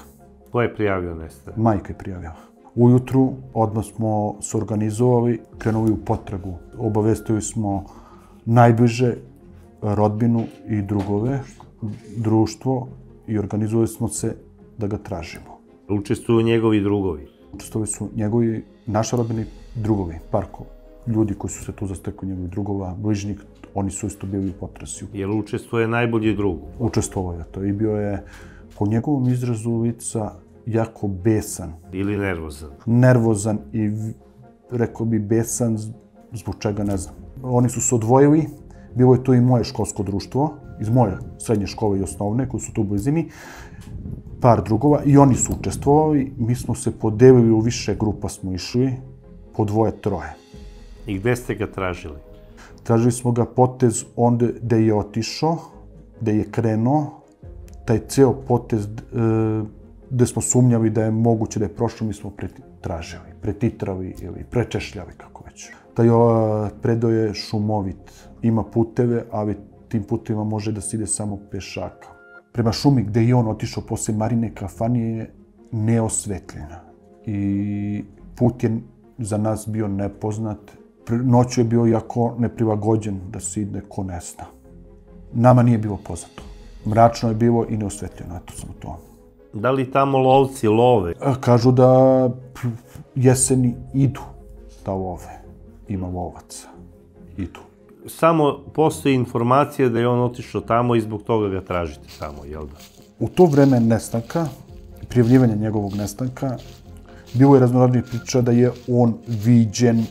Ko je prijavio nestanak? Majka je prijavila. Ujutru odmah smo se organizovali, krenuli u potragu. Obavestili smo najbliže rodbinu i drugove, društvo i organizovali smo se da ga tražimo. Učestvuju njegovi drugovi? Učestvovali su njegovi, naša rodbina i drugovi, parko. Ljudi koji su se tu zastekli, njegovi drugova, bližnjih, oni su isto bili u potrazi. Jel učestvuje najbolji drug? Učestvovao je to i bio je, po njegovom izrazu lica, jako besan. Ili nervozan? Nervozan i, rekao bi, besan, zbog čega ne znam. Oni su se odvojili, bilo je tu i moje školsko društvo, iz moje srednje škole i osnovne, koji su tu u blizini, par drugova, i oni su učestvovali. Mi smo se podelili, u više grupa smo išli, po dvoje, troje. I gde ste ga tražili? Tražili smo ga potez onda gde je otišao, gde je krenuo, taj ceo potez gde smo sumnjali da je moguće da je prošlo, mi smo tražili, pretitrali ili prečešljali, kako već. Taj predeo je šumovit, ima puteve, ali tim putevima može da se ide samo pešaka. Prema šumi gde je on otišao posle Marine kafanije je neosvetljena i put je za nas bio nepoznat. Noću je bio jako neprilagođen da se ide ko ne zna. Nama nije bilo poznato. Mračno je bilo i neosvetljeno, eto samo to. Da li tamo lovci love? Kažu da jeseni idu da love. Ima lovaca. Idu. Samo postoji informacija da je on otišao tamo i zbog toga ga tražite tamo, jel da? U to vreme nestanka, prijavljivanja njegovog nestanka, bilo je raznoraznih priča da je on viđen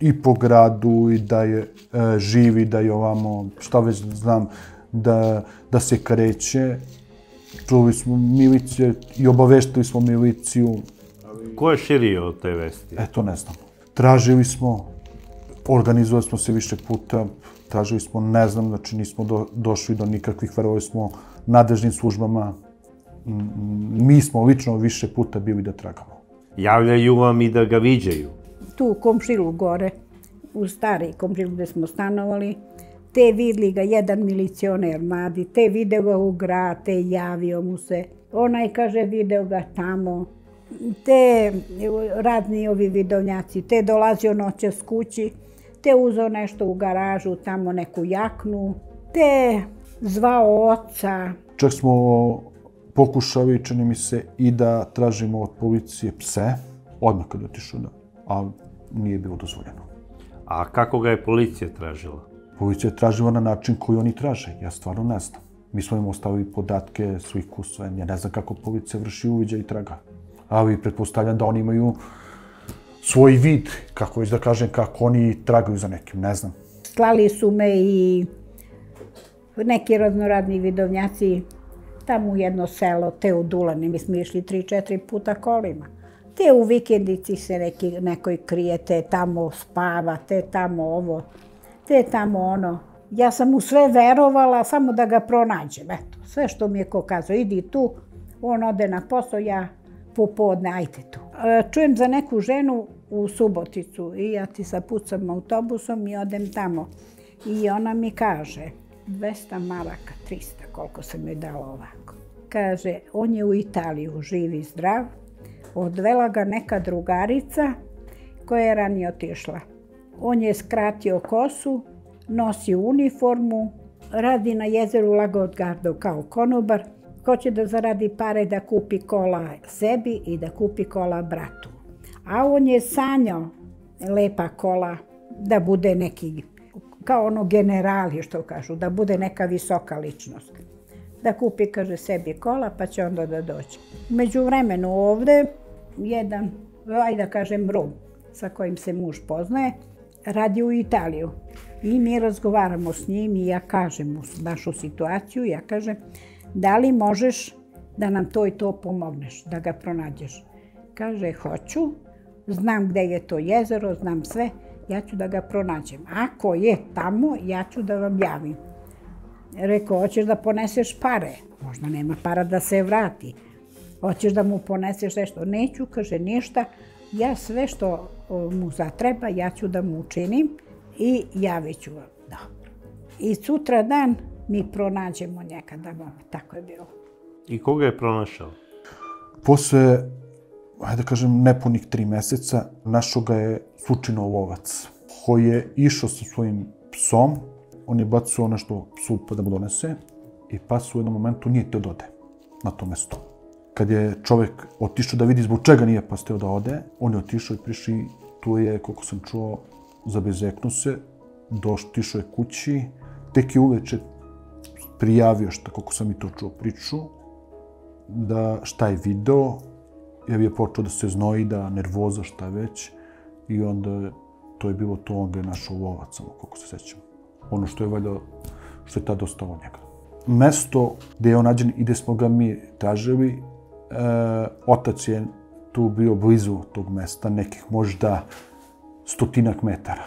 i po gradu, i da je živi, da je ovamo, šta već znam, da se kreće. Čuli smo milicije i obaveštili smo miliciju. Ko je širio te vesti? E, to ne znam. Tražili smo, organizovali smo se više puta, tražili smo, ne znam, znači nismo došli do nikakvih, verovali smo nadležnim službama. Mi smo lično više puta bili da tragamo. Javljaju vam i da ga viđaju? Tu u komšilu gore, u stari komšilu gde smo stanovali, te vidli ga jedan milicioner mladi, te video ga u grad, te javio mu se. Onaj kaže video ga tamo. Te razni ovi vidovnjaci, te dolazio noće s kući, te uzeo nešto u garažu, tamo neku jaknu, te zvao oca. Čak smo pokušali, čini mi se, i da tražimo od policije pse, odmah kad je otišao, ali nije bilo dozvoljeno. A kako ga je policija tražila? Policija je tražila na način koji oni traže, ja stvarno ne znam. Mi smo im ostavili podatke, sliku, sve, ja ne znam kako policija vrši uviđaj i traga. Ali pretpostavljam da oni imaju svoj vid, kako već da kažem, kako oni tragaju za nekim, ne znam. Slali su me i neki raznoradni vidovnjaci tamo u jedno selo, te u Dulani, mi smo išli 3-4 puta kolima. Te u vikendici se nekoj krije, te tamo spava, te tamo ovo, te tamo ono. Ja sam mu sve verovala, samo da ga pronađem, eto. Sve što mi je ko kazao, idi tu, on ode na posao, ja popodne, ajte tu. Čujem za neku ženu u Suboticu i ja ti zapucam autobusom i odem tamo. I ona mi kaže, 200 maraka, 300, koliko sam joj dala ovako. Kaže, on je u Italiju, živ i zdrav. Odvela ga neka drugarica koja je ranije otišla. On je skratio kosu, nosi uniformu, radi na jezeru Lago di Garda kao konobar. Hoće da zaradi pare da kupi kola sebi i da kupi kola bratu. A on je sanjao lepa kola da bude neki, kao ono generali što kažu, da bude neka visoka ličnost. Da kupi, kaže, sebi kola pa će onda da dođe. Međuvremenu ovde jedan, ajde da kažem, Rom sa kojim se muž poznaje, radi u Italiju. I mi razgovaramo s njim i ja kažem mu našu situaciju, ja kažem, da li možeš da nam to i to pomogneš, da ga pronađeš? Kaže, hoću, znam gde je to jezero, znam sve, ja ću da ga pronađem. Ako je tamo, ja ću da vam javim. Rekao, hoćeš da poneseš pare, možda nema para da se vrati. Hoćeš da mu poneseš nešto? Neću, kaže, ništa. Ja sve što mu zatreba, ja ću da mu učinim i javit ću vam. Dobro. I sutra dan mi pronađemo njega, tako je bilo. I koga je pronašao? Posle, hajde da kažem, nepunih 3 meseca, našao ga je slučajno lovac, koji je išao sa svojim psom, on je bacao nešto psu pa da mu donese, i pas u jednom momentu nije hteo da ode na to mesto. Kad je čovek otišao da vidi zbog čega nije pas hteo da ode, on je otišao i prišao, i tu je, koliko sam čuo, zabezeknuo se, došao je kući, tek je uveče prijavio, što kako sam i to čuo priču, da šta je video, ja bi je počeo da se znoji, da nervoza, šta već, i onda to je bilo to gdje je našao lovac, koliko se sjećam. Ono što je valjda, što je tad ostalo njega. Mesto gdje je on nađen i gdje smo ga mi tražili, otac je tu bio blizu tog mesta, nekih možda 100-ak metara.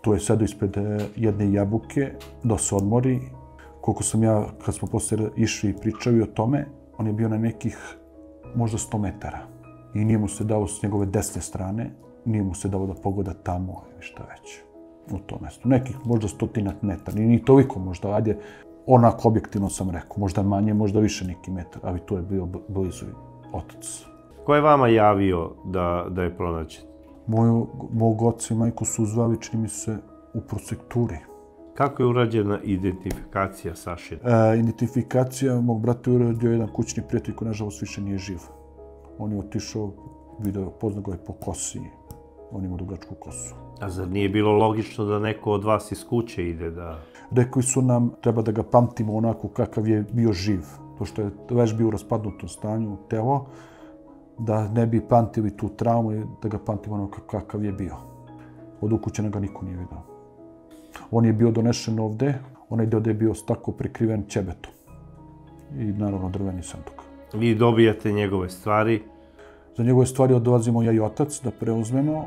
To je sedao ispred jedne jabuke da se odmori. Koliko sam ja, kad smo poslije išli i pričali o tome, on je bio na nekih možda 100 metara. I nije mu se dao s njegove desne strane, nije mu se dao da pogleda tamo ili šta već u to mesto. Nekih možda 100-ak metara, ni toliko možda, ajde, onako objektivno sam rekao, možda manje, možda više neki metar, ali to je bio blizu otac. Ko je vama javio da je pronađen? Mog oca i majku su zvali, čini mi se, u prosekturi. Kako je urađena identifikacija Saše? Identifikacija mog brata je uradio jedan kućni prijatelj koji nažalost više nije živ. On je otišao, video, poznao ga je po kosi, on ima dugačku kosu. A zar nije bilo logično da neko od vas iz kuće ide da... Rekli su nam, treba da ga pamtimo onako kakav je bio živ. To što je već bio u raspadnutom stanju telo, da ne bi pamtili tu traumu i da ga pamtimo onako kakav je bio. Od ukućena ga niko nije vidio. On je bio donesen ovde, onaj deo da je bio tako prikriven ćebetom. I naravno drveni sanduk. Vi dobijate njegove stvari? Za njegove stvari odlazimo ja i otac da preuzmemo.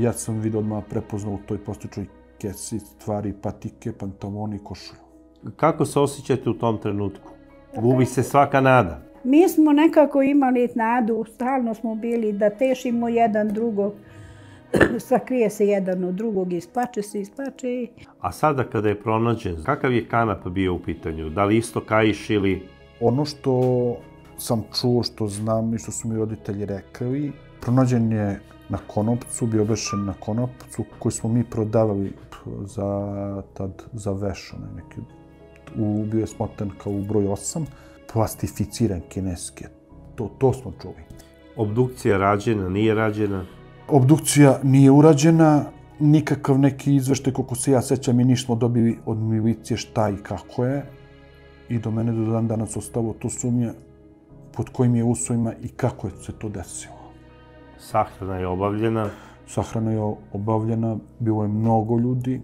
Ja sam vidio odmah prepoznao u toj postojećoj kesi stvari, patike, pantaloni i košulju. Kako se osjećate u tom trenutku? Gubi se svaka nada. Mi smo nekako imali nadu, stalno smo bili da tešimo jedan drugog. Sakrije se jedan od drugog, isplače se, isplače i... A sada kada je pronađen, kakav je kanap bio u pitanju? Da li isto kaiš ili... Ono što sam čuo, što znam i što su mi roditelji rekli, pronađen je na konopcu, bio obešen na konopcu koji smo mi prodavali za veš. Bio je smotan kao u broj 8, plastificiran kineski. To smo čuli. Obdukcija rađena, nije rađena? Obdukcija nije urađena, nikakav neki izveštaj, koliko se ja sećam, mi nismo dobili od milicije šta i kako je. I do mene do dan danas ostalo to sumnje pod kojim je uslovima i kako je se to desilo. Sahrana je obavljena? Sahrana je obavljena, bilo je mnogo ljudi.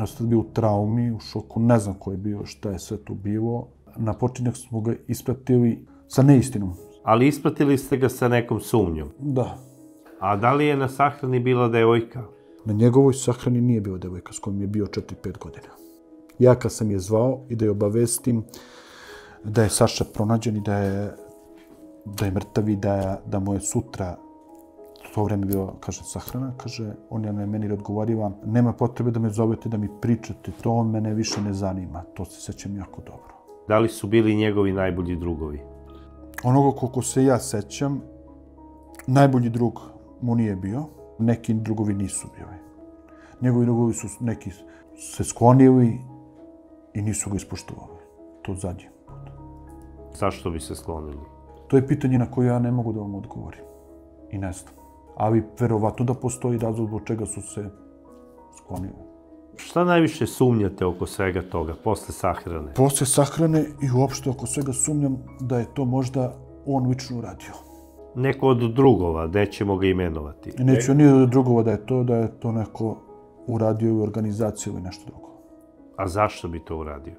Ja sam bio u traumi, u šoku, ne znam ko je bio, šta je sve to bilo. Na počinjak smo ga ispratili sa neistinom. Ali ispratili ste ga sa nekom sumnjom? Da. A da li je na sahrani bila devojka? Na njegovoj sahrani nije bila devojka s kojom je bio 4-5 godina. Ja kad sam je zvao i da je obavestim da je Saša pronađen i da je mrtav i da mu je sutra, to vreme bio, kaže, sahrana, kaže, on je meni odgovarila, nema potrebe da me zovete, da mi pričate, to mene više ne zanima, to se sećam jako dobro. Da li su bili njegovi najbolji drugovi? Onoga koliko se ja sećam, najbolji drug mu nije bio, neki drugovi nisu bili. Njegovi drugovi su neki se sklonili i nisu ga ispoštovali. To zadnji put. Zašto bi se sklonili? To je pitanje na koje ja ne mogu da vam odgovorim. I ne znam. Ali verovatno da postoji razlog zbog čega su se sklonili. Šta najviše sumnjate oko svega toga, posle sahrane? Posle sahrane i uopšte oko svega sumnjam da je to možda on lično uradio. Neko od drugova, nećemo ga imenovati. Neću ni od drugova da je to neko uradio u organizaciji ili nešto drugo. A zašto bi to uradio?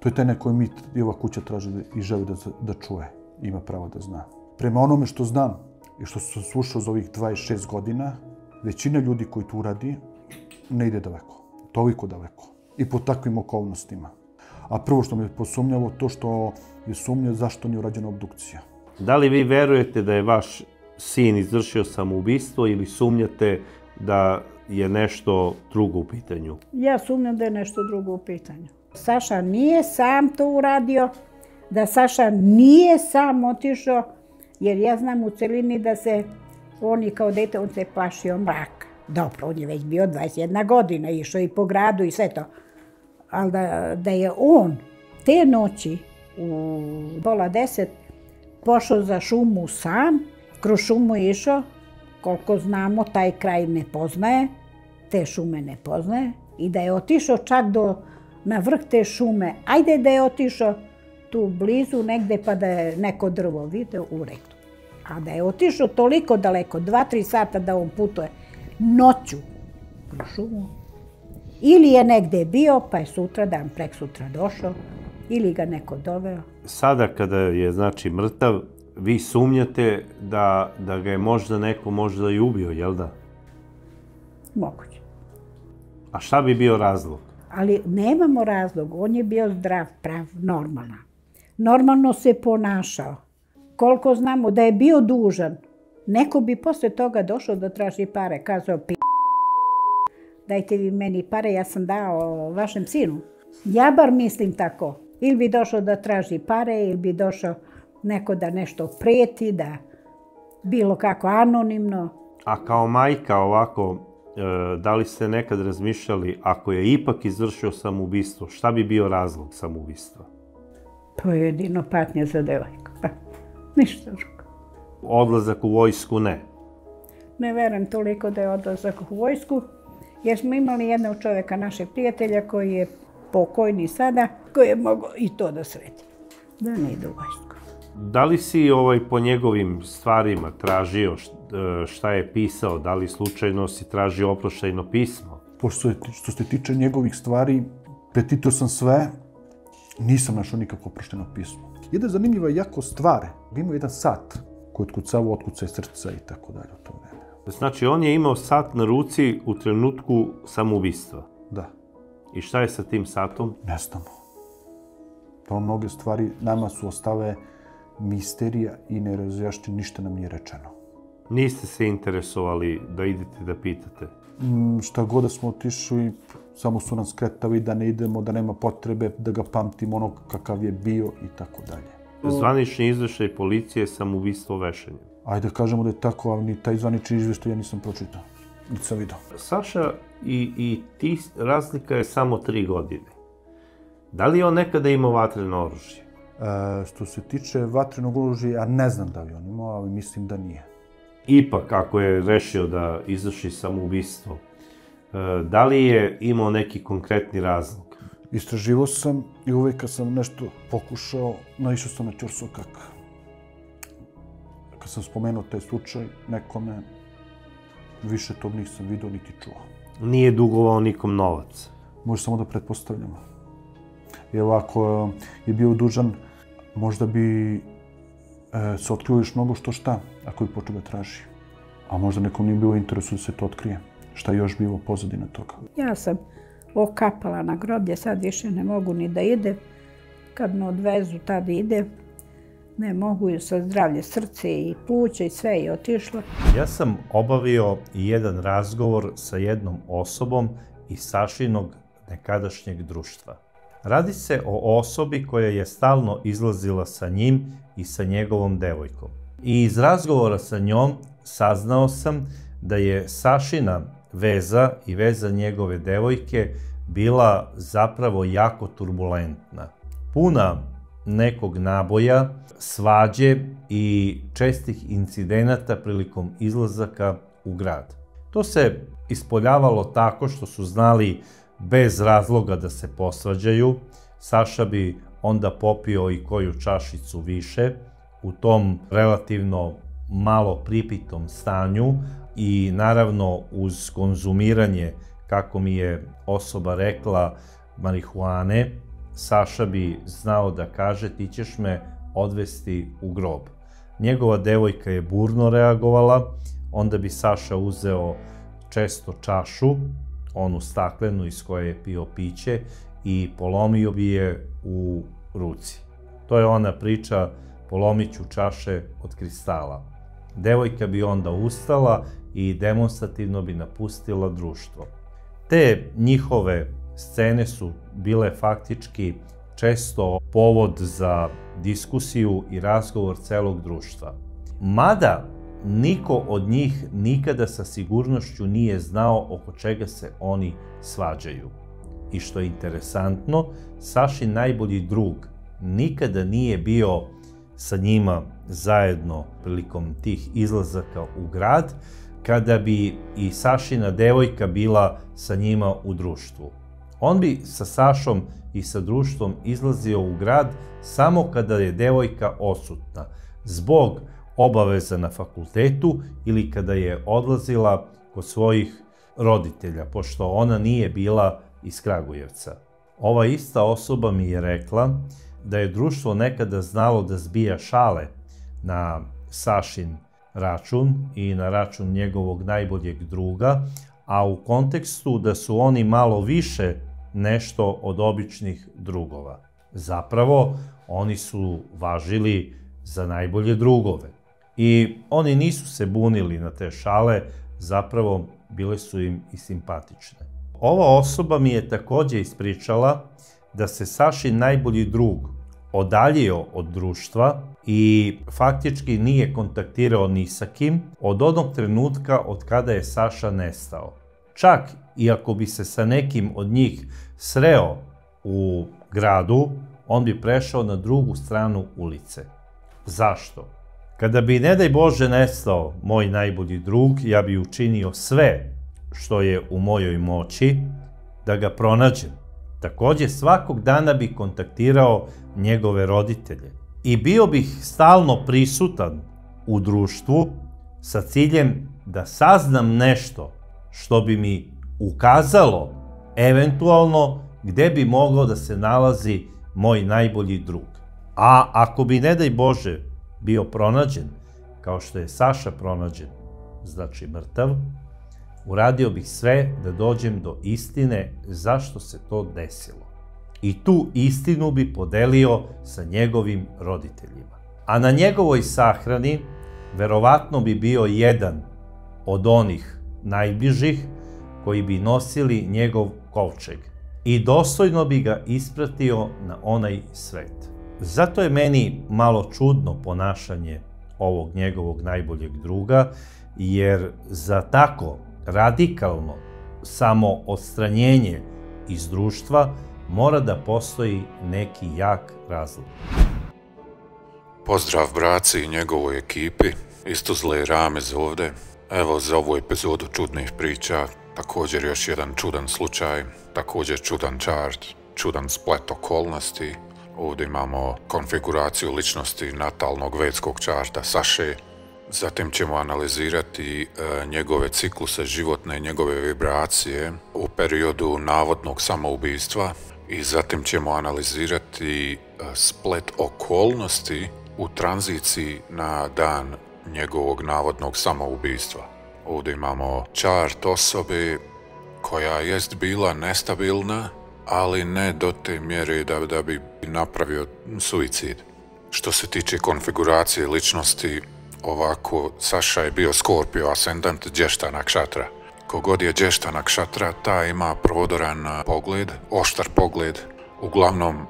To je taj neko mit i ova kuća traži i želi da čuje. Ima pravo da zna. Prema onome što znam i što sam slušao za ovih 26 godina, većina ljudi koji to uradi ne ide daleko. Toliko daleko. I pod takvim okolnostima. A prvo što mi je posumnjalo, to što je sumnjao zašto nije urađena obdukcija. Da li vi verujete da je vaš sin izvršio samoubistvo ili sumnjate da je nešto drugo u pitanju? Ja sumnjam da je nešto drugo u pitanju. Saša nije sam to uradio, da Saša nije sam otišao, jer ja znam u celini da se on i kao dete, on se plašio mraka. Dobro, on je već bio 21 godina, išao i po gradu i sve to. Ali da je on te noći u 9:30 pošao za šumu sam, kroz šumu išao, koliko znamo, taj kraj ne poznaje, te šume ne poznaje, i da je otišao čak na vrh te šume, ajde da je otišao tu blizu negde pa da je neko drvo video u redu. A da je otišao toliko daleko, 2-3 sata da on putuje, noću u šumu. Ili je negde bio, pa je sutra dan, prek sutra došao, ili ga neko doveo. Sada kada je, znači, mrtav, vi sumnjate da ga je možda neko možda i ubio, jel da? Moguće. A šta bi bio razlog? Ali nemamo razlog, on je bio zdrav, prav, normalan. Normalno se ponašao. Koliko znamo da je bio dužan, neko bi posle toga došao da traži pare, kazao dajte vi meni pare, ja sam dao vašem sinu. Ja bar mislim tako. Ili bi došao da traži pare, ili bi došao neko da nešto preti, da bilo kako anonimno. A kao majka ovako, da li ste nekad razmišljali, ako je ipak izvršio samoubistvo, šta bi bio razlog samoubistva? To je jedino patnja za devojku, pa ništa drugo. Odlazak u vojsku ne? Ne verujem toliko da je odlazak u vojsku, jer smo imali jednog čoveka, našeg prijatelja, koji je pokojni sada, koji je mogao i to da sreti, da ne ide u vojsku. Da li si po njegovim stvarima tražio šta je pisao, da li slučajno si tražio oproštajno pismo? Pošto se tiče njegovih stvari, pretitao sam sve, nisam našao nikako oproštajno pismo. Jedna zanimljiva jako stvar, imao jedan sat koji je otkucavao otkucaj srca i tako dalje u to vreme. Znači, on je imao sat na ruci u trenutku samoubistva? Da. I šta je sa tim satom? Ne znamo. To mnoge stvari nama su ostale misterija i nerazjašnjeno, ništa nam nije rečeno. Niste se interesovali da idete da pitate? Šta god da smo otišli, samo su nam skretali da ne idemo, da nema potrebe, da ga pamtimo ono kakav je bio i tako dalje. Zvanični izveštaj policije je samoubistvo vešanjem. Ajde da kažemo da je tako, ali ni taj zvanični izveštaj ja nisam pročitao, niti sam video. Saša, i ti razlika je samo 3 godine. Da li je on nekada imao vatreno oružje? Što se tiče vatrenog oružja, ja ne znam da li on imao, ali mislim da nije. Ipak, ako je rešio da izvrši samoubistvo, da li je imao neki konkretni razlog? Istraživo sam i uvek kad sam nešto pokušao, naišao sam na ćorsokak. Kad sam spomenuo taj slučaj, nekome više tog nisam video niti čuo. Nije dugovao nikom novac? Može samo da pretpostavljamo. Jer ako je bio dužan, možda bi se otkrio još mnogo što šta, ako bi počeo da traži. A možda nekom nije bilo interesu da se to otkrije. Šta je još bilo pozadina toga? Ja sam okapala na groblje, sad više ne mogu ni da idem. Kad me odvezu, tada idem. Ne mogu i sa zdravlje srce i pluća i sve je otišlo. Ja sam obavio jedan razgovor sa jednom osobom iz Sašinog nekadašnjeg društva. Radi se o osobi koja je stalno izlazila sa njim i sa njegovom devojkom. I iz razgovora sa njom saznao sam da je Sašina veza i veza njegove devojke bila zapravo jako turbulentna. Puna nekog naboja, svađe i čestih incidenata prilikom izlazaka u grad. To se ispoljavalo tako što su znali bez razloga da se posvađaju. Saša bi onda popio i koju čašicu više u tom relativno malo pripitom stanju i naravno uz konzumiranje, kako mi je osoba rekla, marihuane, Saša bi znao da kaže ti ćeš me odvesti u grob. Njegova devojka je burno reagovala, onda bi Saša uzeo često čašu, onu staklenu iz koje je pio piće i polomio bi je u ruci. To je ona priča, polomit ću čaše od kristala. Devojka bi onda ustala i demonstrativno bi napustila društvo. Te njihove scene su bile faktički često povod za diskusiju i razgovor celog društva. Mada niko od njih nikada sa sigurnošću nije znao oko čega se oni svađaju. I što je interesantno, Sašin najbolji drug nikada nije bio sa njima zajedno prilikom tih izlazaka u grad, kada bi i Sašina devojka bila sa njima u društvu. On bi sa Sašom i sa društvom izlazio u grad samo kada je devojka odsutna, zbog obaveza na fakultetu ili kada je odlazila kod svojih roditelja, pošto ona nije bila iz Kragujevca. Ova ista osoba mi je rekla da je društvo nekada znalo da zbija šale na Sašin račun i na račun njegovog najboljeg druga, a u kontekstu da su oni malo više nešto od običnih drugova. Zapravo, oni su važili za najbolje drugove. I oni nisu se bunili na te šale, zapravo bile su im i simpatične. Ova osoba mi je takođe ispričala da se Sašin najbolji drug odaljio od društva i faktički nije kontaktirao ni sa kim od onog trenutka od kada je Saša nestao. Čak i ako bi se sa nekim od njih sreo u gradu, on bi prešao na drugu stranu ulice. Zašto? Kada bi, ne daj Bože, nestao moj najbolji drug, ja bi učinio sve što je u mojoj moći da ga pronađem. Takođe, svakog dana bi kontaktirao njegove roditelje i bio bih stalno prisutan u društvu sa ciljem da saznam nešto što bi mi ukazalo eventualno gde bi mogao da se nalazi moj najbolji drug. A ako bi, ne daj Bože, bio pronađen, kao što je Saša pronađen, znači mrtav, uradio bih sve da dođem do istine zašto se to desilo. I tu istinu bi podelio sa njegovim roditeljima. A na njegovoj sahrani verovatno bi bio jedan od onih najbližih koji bi nosili njegov kovčeg i dostojno bi ga ispratio na onaj svet. Zato je meni malo čudno ponašanje ovog njegovog najboljeg druga, jer za tako radikalno samoodstranjenje iz društva mora da postoji neki jak razlog. Pozdrav braci i njegovoj ekipi, isto Zle i Ramez ovde. Evo za ovu epizodu Čudnih priča, također još jedan čudan slučaj, također čudan čart, čudan splet okolnosti. Ovdje imamo konfiguraciju ličnosti natalnog vedskog čarta Saše. Zatim ćemo analizirati njegove cikluse životne i njegove vibracije u periodu navodnog samoubistva i zatim ćemo analizirati splet okolnosti u tranziciji na dan njegovog navodnog samoubistva. Ovdje imamo čart osobe koja jest bila nestabilna, ali ne do te mjere da bi napravio suicid. Što se tiče konfiguracije ličnosti, ovako, Saša je bio Skorpio, ascendant Đešta nakšatra. Kogod je Đešta nakšatra, ta ima prodoran pogled, oštar pogled, uglavnom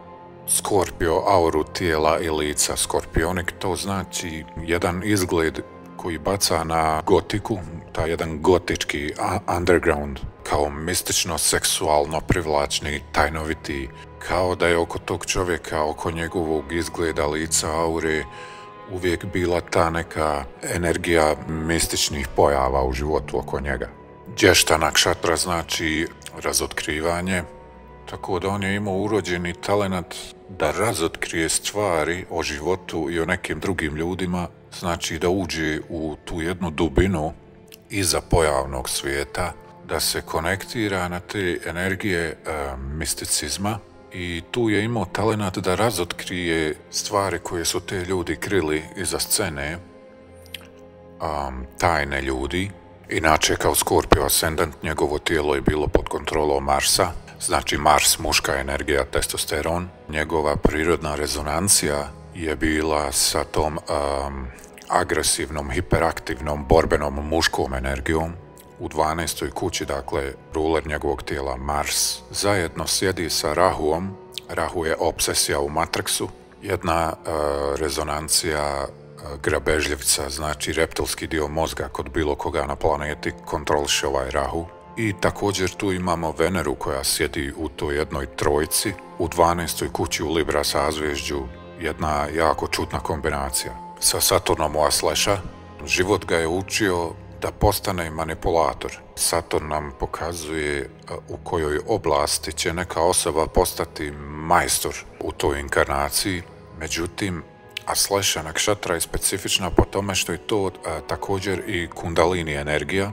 Skorpio auru tijela i lica. Skorpionik to znači jedan izgled koji baca na gotiku, taj jedan gotički underground, kao mistično, seksualno privlačni, tajnoviti, kao da je oko tog čovjeka, oko njegovog izgleda lica, aure, uvijek bila ta neka energija mističnih pojava u životu oko njega. Đešta nakšatra znači razotkrivanje, tako da on je imao urođeni talenat da razotkrije stvari o životu i o nekim drugim ljudima, znači da uđe u tu jednu dubinu iza pojavnog svijeta, da se konektira na te energije misticizma, i tu je imao talenat da razotkrije stvari koje su te ljudi krili iza scene, tajne ljudi. Inače, kao Skorpio ascendant, njegovo tijelo je bilo pod kontrolom Marsa, znači Mars, muška energija, testosteron. Njegova prirodna rezonancija je bila sa tom agresivnom, hiperaktivnom, borbenom muškom energijom. U 12. kući, dakle, ruler njegovog tijela Mars zajedno sjedi sa Rahuom. Rahu je obsesija u Matrixu, jedna rezonancija grabežljivca, znači reptilski dio mozga kod bilo koga na planeti kontroliše ovaj Rahu. I također tu imamo Veneru koja sjedi u toj jednoj trojci, u 12. kući u Libra sazvježđu, jedna jako čudna kombinacija. Sa Saturnom u Asleša, život ga je učio da postane manipulator. Saturn nam pokazuje u kojoj oblasti će neka osoba postati majstor u toj inkarnaciji. Međutim, Asleša nakšatra je specifična po tome što je to također i kundalini energija,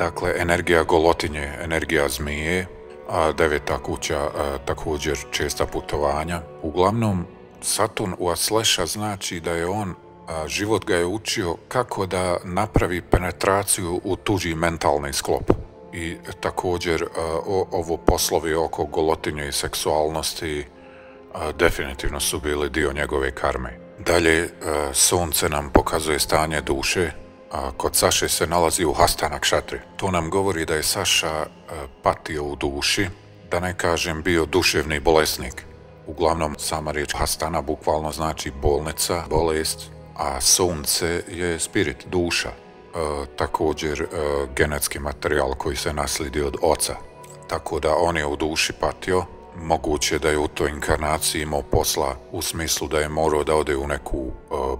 Dakle, energija golotinje, energija zmije, a deveta kuća također česta putovanja. Uglavnom, Saturn u Asleša znači da je on, život ga je učio kako da napravi penetraciju u tuđi mentalni sklop. I također ovo poslovi oko golotinje i seksualnosti definitivno su bili dio njegove karme. Dalje, sunce nam pokazuje stanje duše, a kod Saše se nalazi u hastanak šatri. To nam govori da je Saša patio u duši, da ne kažem bio duševni bolesnik. Uglavnom, sama riječ hastana bukvalno znači bolnica, bolest, a sunce je spirit, duša. Također genetski materijal koji se naslidi od oca. Tako da on je u duši patio. Moguće da je u toj inkarnaciji imao posla u smislu da je morao da ode u neku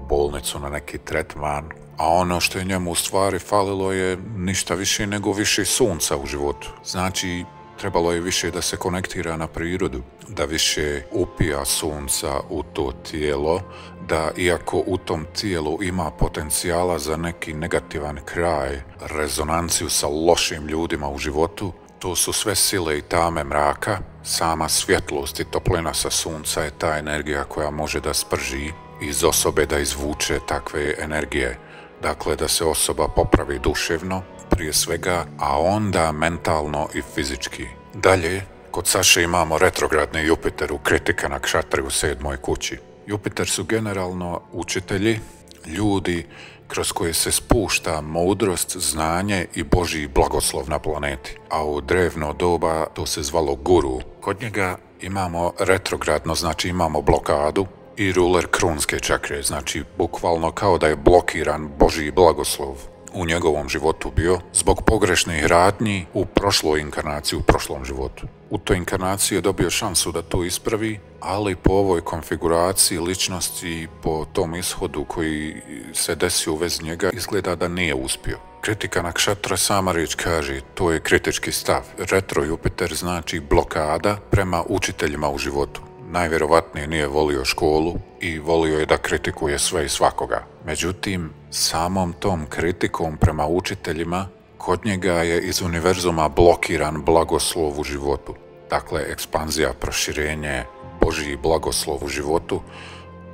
bolnicu na neki tretman. A ono što je njemu u stvari falilo je ništa više nego više sunca u životu. Znači, trebalo je više da se konektira na prirodu, da više upija sunca u to tijelo, da iako u tom tijelu ima potencijala za neki negativan kraj, rezonanciju sa lošim ljudima u životu, to su sve sile i tame mraka, sama svjetlost i toplina sa sunca je ta energija koja može da sprži iz osobe, da izvuče takve energije. Dakle, da se osoba popravi duševno, prije svega, a onda mentalno i fizički. Dalje, kod Saše imamo retrogradni Jupiter u kritika na kšatri u 7. kući. Jupiter su generalno učitelji, ljudi kroz koje se spušta mudrost, znanje i Božji blagoslov na planeti. A u drevno doba to se zvalo guru. Kod njega imamo retrogradno, znači imamo blokadu, i ruler krunske čakre, znači bukvalno kao da je blokiran Božji blagoslov u njegovom životu bio zbog pogrešnih radnji u prošloj inkarnaciji, u prošlom životu. U toj inkarnaciji je dobio šansu da to ispravi, ali po ovoj konfiguraciji ličnosti, po tom ishodu koji se desio u vezi njega, izgleda da nije uspio. Kritika na kšatra, sama riječ kaže, to je kritički stav. Retro Jupiter znači blokada prema učiteljima u životu. Najvjerovatnije nije volio školu i volio je da kritikuje sve i svakoga. Međutim, samom tom kritikom prema učiteljima, kod njega je iz univerzuma blokiran blagoslov u životu. Dakle, ekspanzija, proširenje, Božji blagoslov u životu,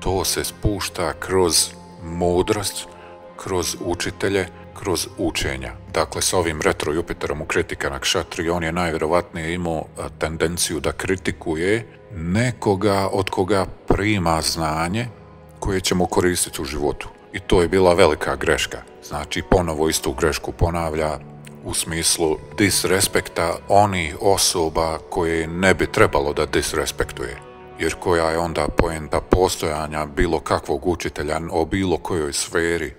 to se spušta kroz mudrost, kroz učitelje, kroz učenja. Dakle, s ovim retro Jupiterom u kritika na kšatri, on je najvjerovatnije imao tendenciju da kritikuje nekoga od koga prima znanje koje će mu koristiti u životu. I to je bila velika greška. Znači, ponovo istu grešku ponavlja u smislu disrespekta onih osoba koje ne bi trebalo da disrespektuje. Jer koja je onda poenta postojanja bilo kakvog učitelja o bilo kojoj sferi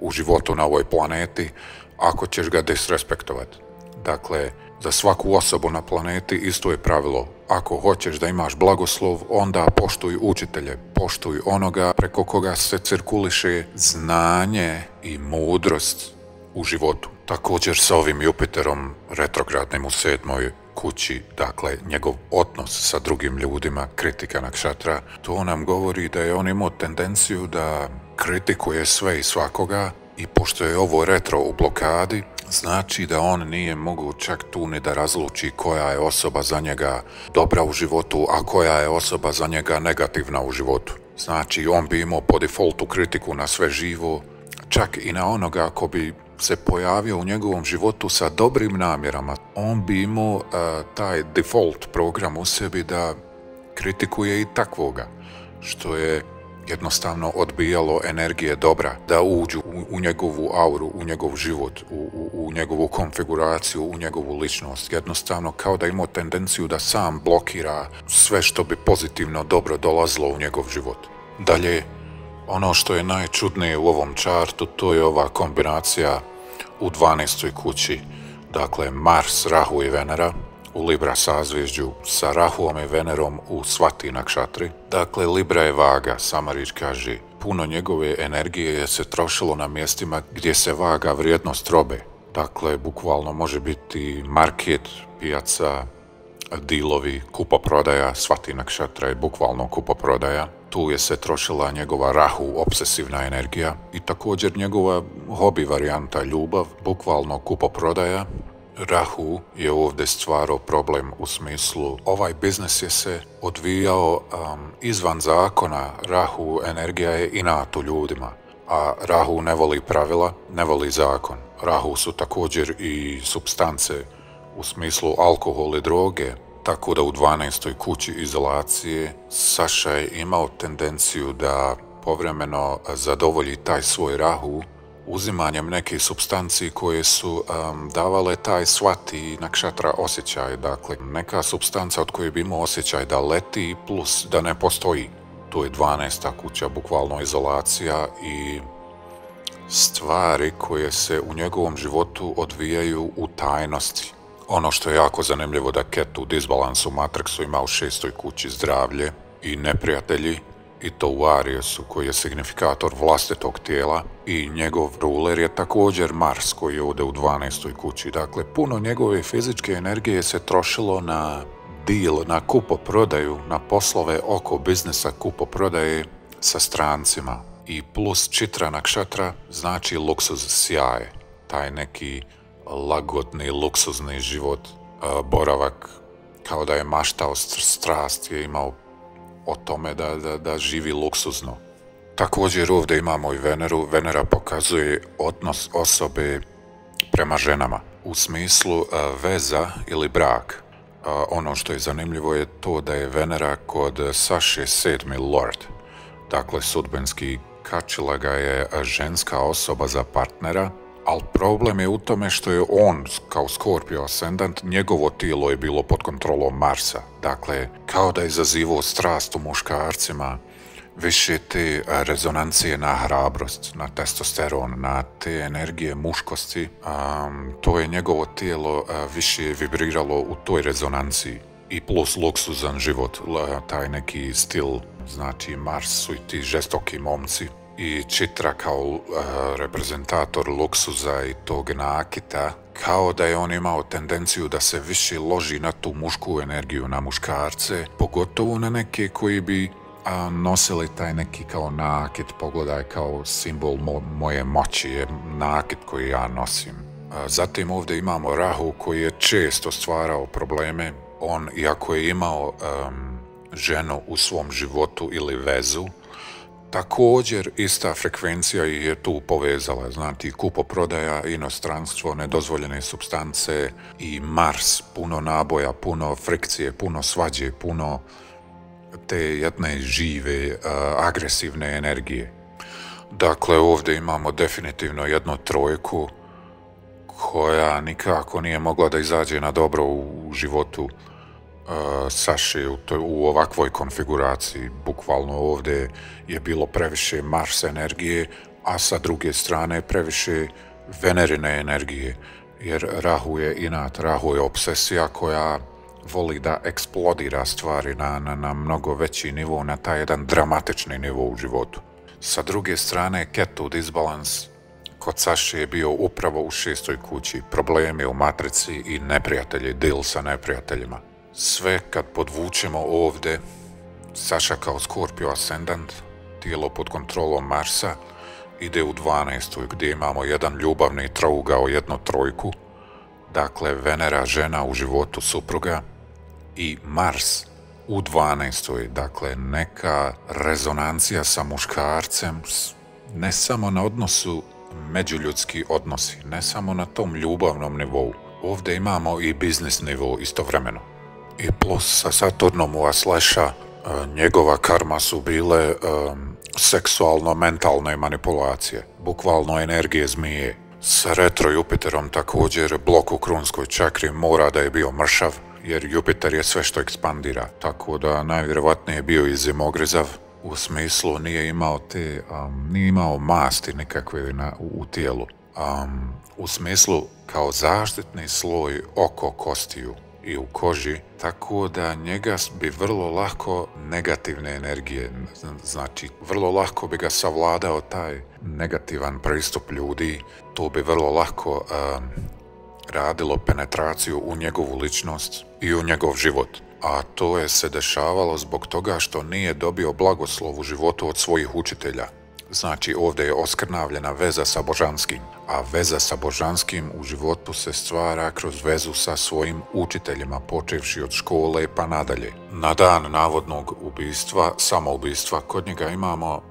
u životu na ovoj planeti, ako ćeš ga disrespektovati. Dakle, za svaku osobu na planeti isto je pravilo. Ako hoćeš da imaš blagoslov, onda poštuj učitelje, poštuj onoga preko koga se cirkuliše znanje i mudrost u životu. Također sa ovim Jupiterom retrogradnim u 7. kući, dakle njegov odnos sa drugim ljudima, kritika na kšatra, to nam govori da je on imao tendenciju da kritikuje sve i svakoga i pošto je ovo retro u blokadi, znači da on nije mogao čak tu ni da razluči koja je osoba za njega dobra u životu, a koja je osoba za njega negativna u životu. Znači, on bi imao po defaultu kritiku na sve živo, čak i na onoga ko bi se pojavio u njegovom životu sa dobrim namjerama. On bi imao taj default program u sebi da kritikuje i takvoga, što je jednostavno odbijalo energije dobra da uđu u njegovu auru, u njegov život, u njegovu konfiguraciju, u njegovu ličnost. Jednostavno kao da imao tendenciju da sam blokira sve što bi pozitivno dobro dolazilo u njegov život. Dalje, ono što je najčudnije u ovom čartu, to je ova kombinacija u 12. kući. Dakle, Mars, Rahu i Venera u Libra sazvježđu sa Rahuom i Venerom u Svati na kšatri. Dakle, Libra je vaga, sama riječ kaže. Puno njegove energije je se trošilo na mjestima gdje se vaga vrijednost robe. Dakle, bukvalno može biti market, pijaca, dilovi, kupoprodaja. Svati na kšatra je bukvalno kupoprodaja. Tu je se trošila njegova rahu obsesivna energija i također njegova hobi varijanta ljubav, bukvalno kupoprodaja. Rahu je ovdje stvarao problem u smislu ovaj biznis je se odvijao izvan zakona. Rahu energija je inat u ljudima, a Rahu ne voli pravila, ne voli zakon. Rahu su također i supstance u smislu alkohol i droge, tako da u 12. kući izolacije Saša je imao tendenciju da povremeno zadovolji taj svoj Rahu uzimanjem nekih supstanci koje su davale taj svati i nakšatra osjećaj. Dakle, neka supstanca od koje bi imao osjećaj da leti plus da ne postoji. To je 12. kuća, bukvalno izolacija i stvari koje se u njegovom životu odvijaju u tajnosti. Ono što je jako zanimljivo da Ket u disbalansu Matrixu ima u 6. kući zdravlje i neprijatelji, i to u Ariesu koji je signifikator vlastitog tijela, i njegov ruler je također Mars koji je ovdje u 12. kući. Dakle, puno njegove fizičke energije se trošilo na deal, na kupoprodaju, na poslove oko biznisa kupoprodaje sa strancima. I plus čitra nakšatra znači luksuz, sjaje, taj neki lagodni, luksuzni život, boravak, kao da je maštao, strast je imao o tome da živi luksuzno. Također ovdje imamo i Veneru. Venera pokazuje odnos osobe prema ženama u smislu veza ili brak. Ono što je zanimljivo je to da je Venera kod Saše 7. lord. Dakle, sudbinski kačila ga je ženska osoba za partnera, ali problem je u tome što je on, kao Skorpio ascendant, njegovo tijelo je bilo pod kontrolom Marsa. Dakle, kao da je izazivao strast u muškarcima, više te rezonancije na hrabrost, na testosteron, na te energije muškosti. To je njegovo tijelo više vibriralo u toj rezonanciji. I plus luksuzan život, taj neki stil, znači Mars su i ti žestoki momci. I Čitra kao reprezentator luksuza i tog nakita, kao da je on imao tendenciju da se više loži na tu mušku energiju, na muškarce, pogotovo na neke koji bi nosili taj neki kao nakit. Pogledaj, kao simbol moje moći je nakit koji ja nosim. Zatim ovdje imamo Rahu koji je često stvarao probleme. On, iako je imao ženu u svom životu ili vezu, također ista frekvencija je tu povezala, znači kupoprodaja, inostranstvo, nedozvoljene supstance i Mars, puno naboja, puno frikcije, puno svađe, puno te jedne žive, agresivne energije. Dakle, ovdje imamo definitivno jednu trojku koja nikako nije mogla da izađe na dobro u životu Saše u ovakvoj konfiguraciji. Bukvalno ovdje je bilo previše Mars energije, a sa druge strane previše Venerine energije, jer Rahu je inat, Rahu je obsesija koja voli da eksplodira stvari na mnogo veći nivo, na taj jedan dramatični nivo u životu. Sa druge strane, Ketu disbalans kod Saše je bio upravo u 6. kući, problemi u matrici i neprijatelji, deal sa neprijateljima. Sve kad podvučemo ovdje, Saša kao Skorpio ascendant, tijelo pod kontrolom Marsa, ide u 12. gdje imamo jedan ljubavni trougao, jednu trojku. Dakle, Venera, žena u životu supruga, i Mars u 12. Dakle, neka rezonancija sa muškarcem, ne samo na odnosu međuljudski odnosi, ne samo na tom ljubavnom nivou. Ovdje imamo i biznis nivou istovremeno. I plus sa Saturnom u Asleša, njegova karma su bile seksualno-mentalne manipulacije, bukvalno energije zmije. Sa retro Jupiterom također blok u krunskoj čakri mora da je bio mršav, jer Jupiter je sve što ekspandira, tako da najvjerovatnije je bio i zimogrizav, u smislu nije imao masti nikakve u tijelu. U smislu kao zaštitni sloj oko kostiju i u koži, tako da njega bi vrlo lako negativne energije, znači vrlo lako bi ga savladao taj negativan pristup ljudi. To bi vrlo lako radilo penetraciju u njegovu ličnost i u njegov život. a to je se dešavalo zbog toga što nije dobio blagoslov u životu od svojih učitelja. Znači ovdje je oskrnavljena veza sa Božanskim, a veza sa Božanskim u životu se stvara kroz vezu sa svojim učiteljima, počevši od škole pa nadalje. Na dan navodnog ubistva, samoubistva, kod njega imamo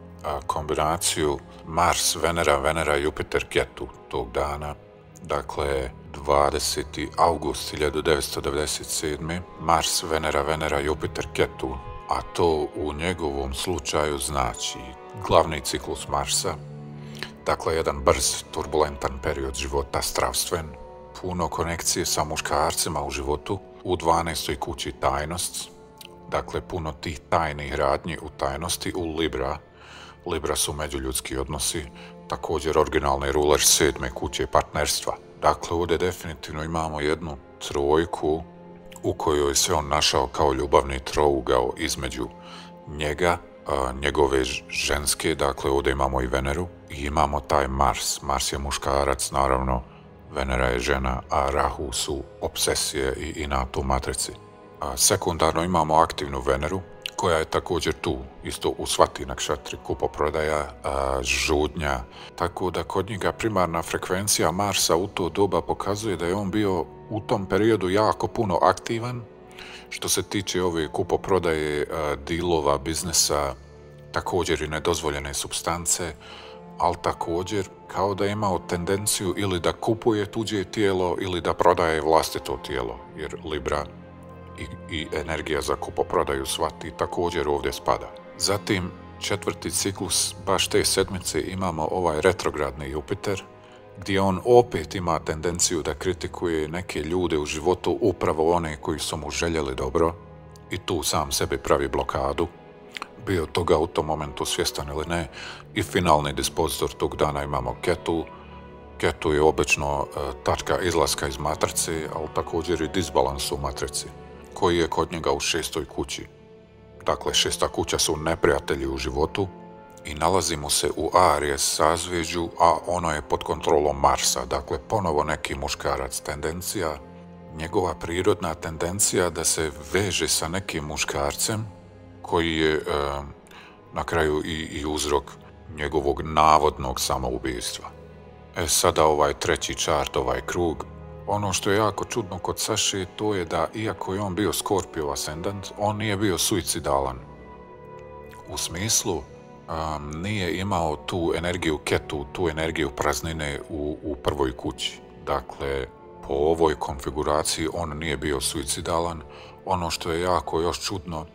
kombinaciju Mars, Venera, Venera, Jupiter, Ketu tog dana, dakle 20. august 1997. Mars, Venera, Venera, Jupiter, Ketu, a to u njegovom slučaju znači glavni ciklus Marsa, dakle jedan brz, turbulentan period života, stravstven, puno konekcije sa muškarcima u životu, u 12. kući tajnost, dakle puno tih tajnih radnji u tajnosti, u Libra, Libra su međuljudski odnosi, također originalni ruler 7. kuće partnerstva. Dakle, ovdje definitivno imamo jednu trojku u kojoj se on našao kao ljubavni trougao između njega, njegove ženske, dakle ovdje imamo i Veneru, i imamo taj Mars. Mars je muškarac, naravno, Venera je žena, a Rahu su obsesije i inat u matrici. Sekundarno imamo aktivnu Veneru, koja je također tu, isto u svati nakšatri, kupoprodaja, žudnja, tako da kod njega primarna frekvencija Marsa u to doba pokazuje da je on bio u tom periodu jako puno aktivan, što se tiče ove kupoprodaje, dilova, biznesa, također i nedozvoljene supstance, ali također kao da je imao tendenciju ili da kupuje tuđe tijelo ili da prodaje vlastito tijelo, jer Libra i energija za kupoprodaju svati također ovdje spada. Zatim, četvrti ciklus baš te sedmice imamo ovaj retrogradni Jupiter, gdje on opet ima tendenciju da kritikuje neke ljude u životu, upravo one koji su mu željeli dobro, i tu sam sebi pravi blokadu, bio toga u tom momentu svjestan ili ne, i finalni dispozitor tog dana imamo Ketu. Ketu je obično tačka izlaska iz matrice, ali također i disbalans u matrici, koji je kod njega u 6. kući. Dakle, 6. kuća su neprijatelji u životu i nalazi mu se u Aries sazvjeđu, a ono je pod kontrolom Marsa, dakle ponovo neki muškarac. Tendencija, njegova prirodna tendencija da se veže sa nekim muškarcem, koji je na kraju i uzrok njegovog navodnog samoubistva. E sada ovaj treći čart, ovaj krug. Ono što je jako čudno kod Saše, to je da iako je on bio Skorpijov ascendant, on nije bio suicidalan. U smislu, nije imao tu energiju Ketu, tu energiju praznine u 1. kući. Dakle, po ovoj konfiguraciji on nije bio suicidalan. Ono što je jako još čudno,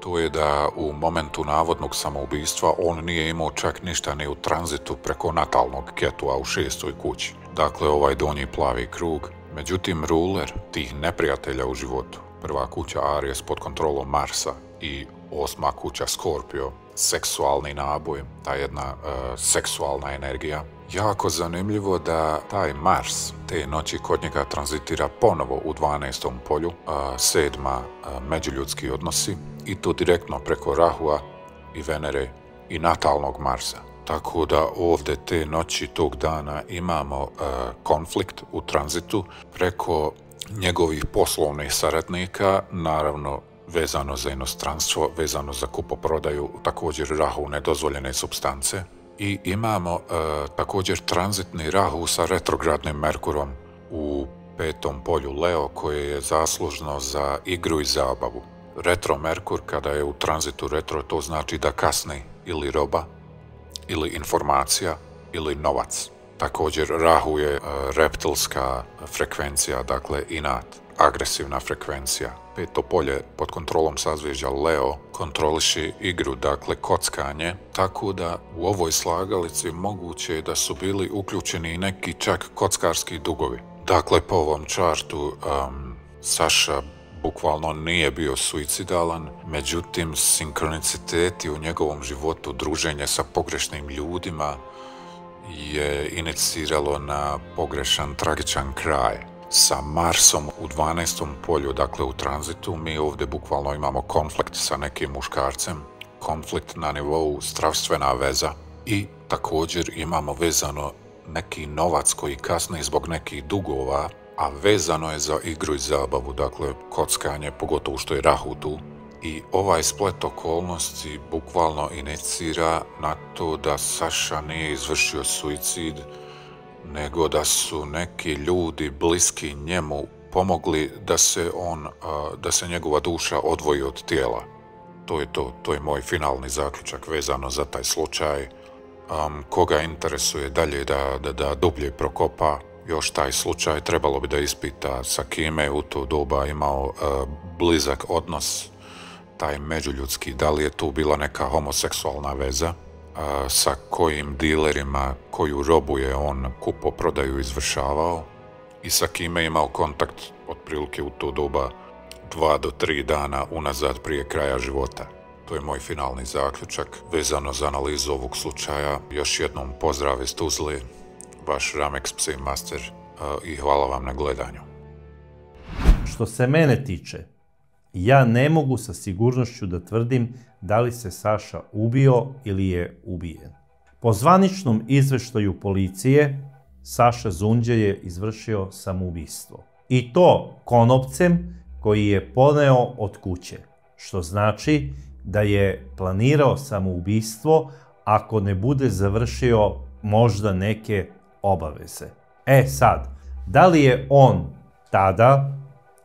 to je da u momentu navodnog samoubistva on nije imao čak ništa ni u tranzitu preko natalnog Ketua u 6. kući. Dakle, ovaj donji plavi krug. Međutim, ruler tih neprijatelja u životu, 1. kuća Aries pod kontrolom Marsa i 8. kuća Skorpio, seksualni naboj, ta jedna seksualna energija. Jako zanimljivo da taj Mars te noći kod njega tranzitira ponovo u 12. polju, 7. međuljudski odnosi, i to direktno preko Rahua i Venere i natalnog Marsa. Tako da ovdje te noći tog dana imamo konflikt u tranzitu preko njegovih poslovnih saradnika, naravno vezano za inostranstvo, vezano za kupoprodaju, također Rahu nedozvoljene supstance. I imamo također tranzitni Rahu sa retrogradnim Merkurom u 5. polju Leo, koje je zaslužno za igru i zabavu. Retro Merkur, kada je u tranzitu retro, to znači da kasni ili roba, ili informacija, ili novac. Također Rahu je reptilska frekvencija, dakle inat, agresivna frekvencija. 5. polje pod kontrolom sazvježdja Leo kontroliši igru, dakle kockanje, tako da u ovoj slagalici moguće je da su bili uključeni i neki čak kockarski dugovi. Dakle, po ovom čartu Saša bukvalno nije bio suicidalan, međutim sinkroniciteti u njegovom životu, druženje sa pogrešnim ljudima je iniciralo na pogrešan, tragičan kraj. Sa Marsom u 12. polju, dakle u tranzitu, mi ovdje bukvalno imamo konflikt sa nekim muškarcem, konflikt na nivou zdravstvena veza, i također imamo vezano neki novac koji kasni zbog nekih dugova, a vezano je za igru i zabavu, dakle kockanje, pogotovo što je rahudu. I ovaj splet okolnosti bukvalno inicira na to da Saša nije izvršio suicid, nego da su neki ljudi bliski njemu pomogli da se njegova duša odvoji od tijela. To je to, to je moj finalni zaključak vezano za taj slučaj. Koga interesuje dalje da dublje prokopa još taj slučaj, trebalo bi da ispita sa kime u to doba imao blizak odnos, taj međuljudski, da li je tu bila neka homoseksualna veza, sa kojim dilerima koju robu je on kupo prodaju izvršavao i sa kime imao kontakt otprilike u to doba 2 do 3 dana unazad prije kraja života. To je moj finalni zaključak vezano za analizu ovog slučaja. Još jednom pozdrav iz Tuzle, vaš Ramix Psymaster, i hvala vam na gledanju. Što se mene tiče, ja ne mogu sa sigurnošću da tvrdim da li se Saša ubio ili je ubijen. Po zvaničnom izveštaju policije, Saša Zunđa je izvršio samoubistvo. I to konopcem koji je poneo od kuće, što znači da je planirao samoubistvo ako ne bude završio možda neke obaveze. E sad, da li je on tada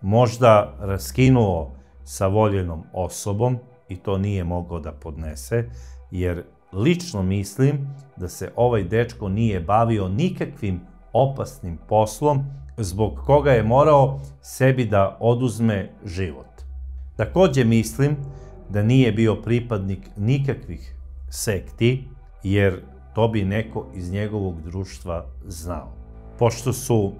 možda raskinuo sa voljenom osobom i to nije mogao da podnese, jer lično mislim da se ovaj dečko nije bavio nikakvim opasnim poslom zbog koga je morao sebi da oduzme život. Takođe mislim da nije bio pripadnik nikakvih sekti, jer to bi neko iz njegovog društva znao. Pošto su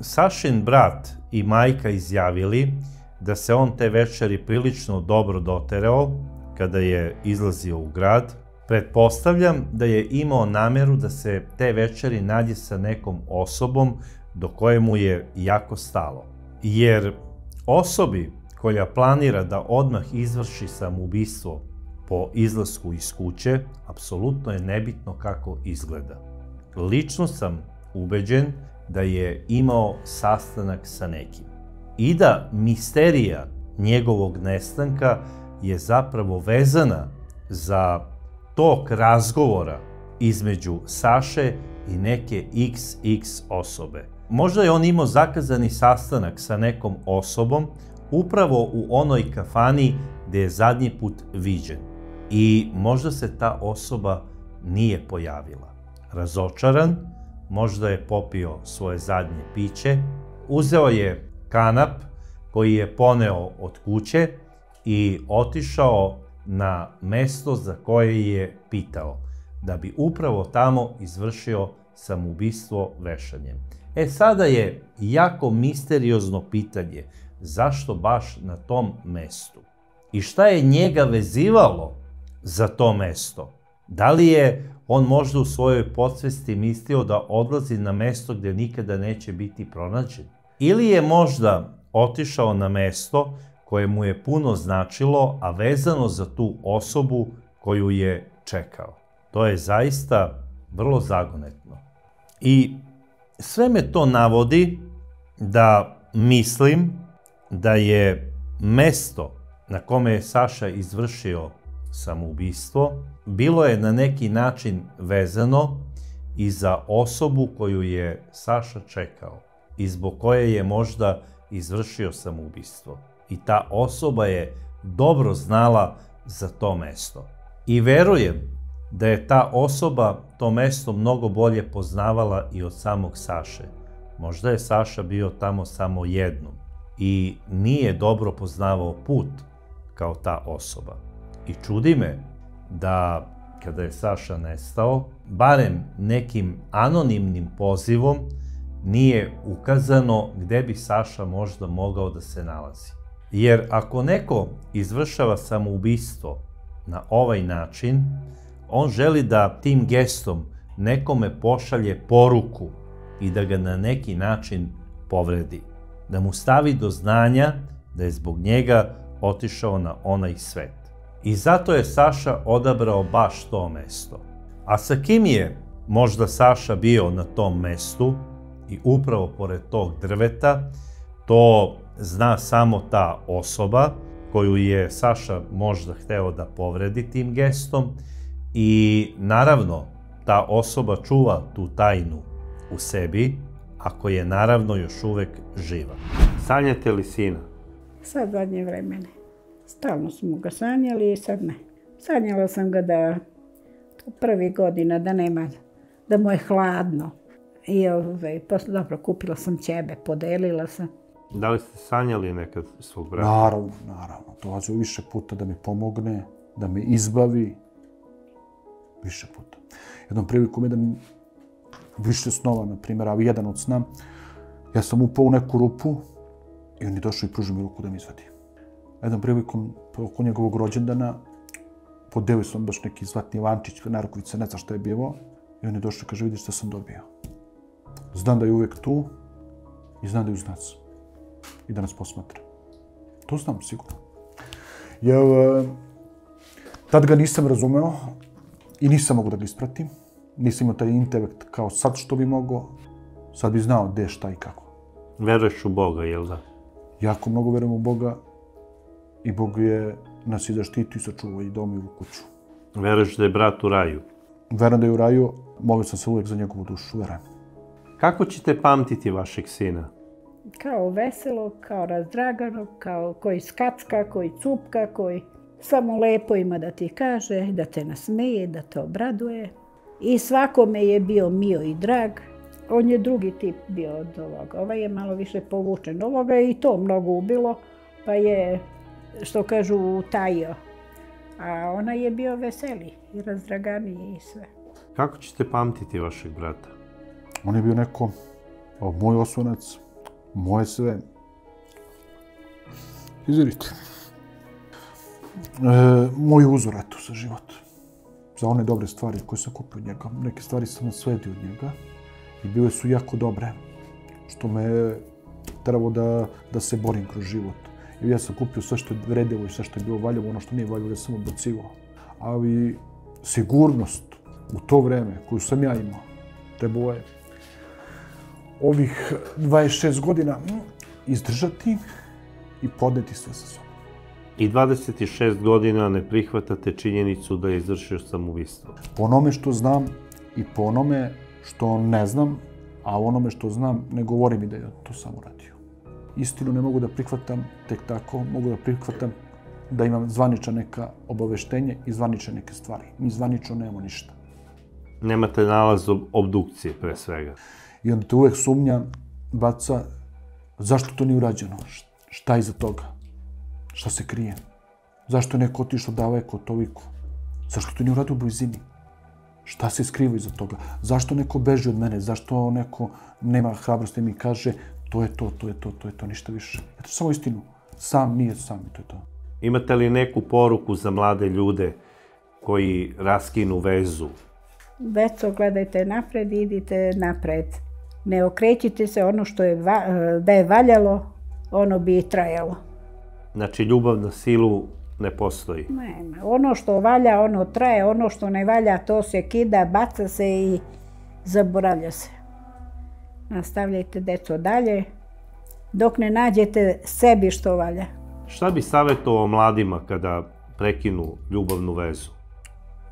Sašin brat i majka izjavili da se on te večeri prilično dobro doterao kada je izlazio u grad, pretpostavljam da je imao nameru da se te večeri nađe sa nekom osobom do koje mu je jako stalo. Jer osobi koja planira da odmah izvrši samoubistvo po izlasku iz kuće, apsolutno je nebitno kako izgleda. Lično sam ubeđen da je imao sastanak sa nekim. I da misterija njegovog nestanka je zapravo vezana za tok razgovora između Saše i neke XX osobe. Možda je on imao zakazani sastanak sa nekom osobom upravo u onoj kafani gde je zadnji put viđen. I možda se ta osoba nije pojavila. Razočaran, možda je popio svoje zadnje piće, uzeo je kanap koji je poneo od kuće i otišao na mesto za koje je pitao, da bi upravo tamo izvršio samoubistvo vešanjem. E sada je jako misteriozno pitanje zašto baš na tom mestu i šta je njega vezivalo za to mesto. Da li je on možda u svojoj podsvesti mislio da odlazi na mesto gde nikada neće biti pronađen? Ili je možda otišao na mesto koje mu je puno značilo, a vezano za tu osobu koju je čekao? To je zaista vrlo zagonetno. I sve me to navodi da mislim da je mesto na kome je Saša izvršio samoubistvo bilo je na neki način vezano i za osobu koju je Saša čekao i zbog koje je možda izvršio samoubistvo. I ta osoba je dobro znala za to mesto. I verujem da je ta osoba to mesto mnogo bolje poznavala i od samog Saše. Možda je Saša bio tamo samo jednom i nije dobro poznavao put kao ta osoba. I čudi me da kada je Saša nestao, barem nekim anonimnim pozivom nije ukazano gde bi Saša možda mogao da se nalazi. Jer ako neko izvršava samoubistvo na ovaj način, on želi da tim gestom nekome pošalje poruku i da ga na neki način povredi. Da mu stavi do znanja da je zbog njega otišao na onaj svet. I zato je Saša odabrao baš to mesto. A sa kim je možda Saša bio na tom mestu i upravo pored tog drveta, to zna samo ta osoba koju je Saša možda hteo da povredi tim gestom i naravno ta osoba čuva tu tajnu u sebi, ako je naravno još uvek živa. Sanjate li sina? Sad zadnje vremena. Stalno smo ga sanjali i sad ne. Sanjala sam ga da u prvi godina da nema, da mu je hladno. I posle, dobro, kupila sam ćebe, podelila sam. Da li ste sanjali nekad svog brata? Naravno, naravno. Dolazio više puta da mi pomogne, da me izbavi. Više puta. Jednom prilikom je da mi više snova, na primjer, ali jedan od sna, ja sam upao u neku rupu i on je došao i pružio mi ruku da mi izvadi. Jednom prilikom, oko njegovog rođendana, podelio sam baš neki zlatni lančić, narukvica, ne zna šta je bilo, i on je došao i kaže, vidiš šta sam dobio. Znam da je uvek tu i znam da je uz nas i da nas posmatra. To znam, sigurno. Jer tad ga nisam razumeo i nisam mogao da ga ispratim. Nisam imao taj intelekt kao sad što bi mogao. Sad bi znao gde, šta i kako. Veruješ u Boga, jel da? Jako mnogo verujem u Boga i Bog je nas i zaštitio i sačuvao i dom i u kuću. Veruješ da je brat u raju? Verujem da je u raju. Molio sam se uvek za njegovu dušu, verujem. Kako ćete pamtiti vašeg sina? Kao veselog, kao razdraganog, kao koji skacka, koji cupka, koji samo lepo ima da ti kaže, da te nasmeje, da te obraduje. I svakome je bio mio i drag. On je drugi tip bio od ovoga. Ovaj je malo više povučen. Ovoga je i to mnogo ubilo, pa je, što kažu, utajio. A ona je bio veseli i razdraganiji i sve. Kako ćete pamtiti vašeg brata? On je bio neko, moj oslonac, moje sve. Izvirite. Moj uzor, eto, za život. Za one dobre stvari koje sam kupio od njega. Neke stvari sam nasledio od njega i bile su jako dobre. Što me trebalo da se borim kroz život. Ja sam kupio sve što je vredilo i sve što je bilo valjavo, ono što nije valjavo, ja sam odbacivao. Ali sigurnost u to vreme koju sam ja imao, trebalo je ovih 26 godina izdržati i podneti sve sa sobom. I 26 godina ne prihvatate činjenicu da je izvršio samoubistvo? Po onome što znam i po onome što ne znam, a onome što znam ne govori mi da je to sam uradio. Istinu ne mogu da prihvatam tek tako, mogu da prihvatam da imam zvaniča neka obaveštenje i zvaniča neke stvari. Mi zvanično nemamo ništa. Nemate nalaz obdukcije pre svega? I onda te uvek sumnja baca zašto to nije urađeno, šta je iza toga, šta se krije, zašto je neko otišao daleko toliko, zašto to nije uradio u blizini, šta se skriva iza toga, zašto neko beži od mene, zašto neko nema hrabrosti i mi kaže to je to, to je to, to je to, ništa više. Eto, samo istinu, sam nije sam i to je to. Imate li neku poruku za mlade ljude koji raskinu vezu? Deco, gledajte napred, idite napred. Ne okrećite se, ono što je valjalo, ono bi i trajalo. Znači, ljubav na silu ne postoji? Nema. Ono što valja, ono traje. Ono što ne valja, to se kida, baca se i zaboravlja se. Nastavljajte, deco, dalje, dok ne nađete sebi što valja. Šta bi savjetovao mladima kada prekinu ljubavnu vezu?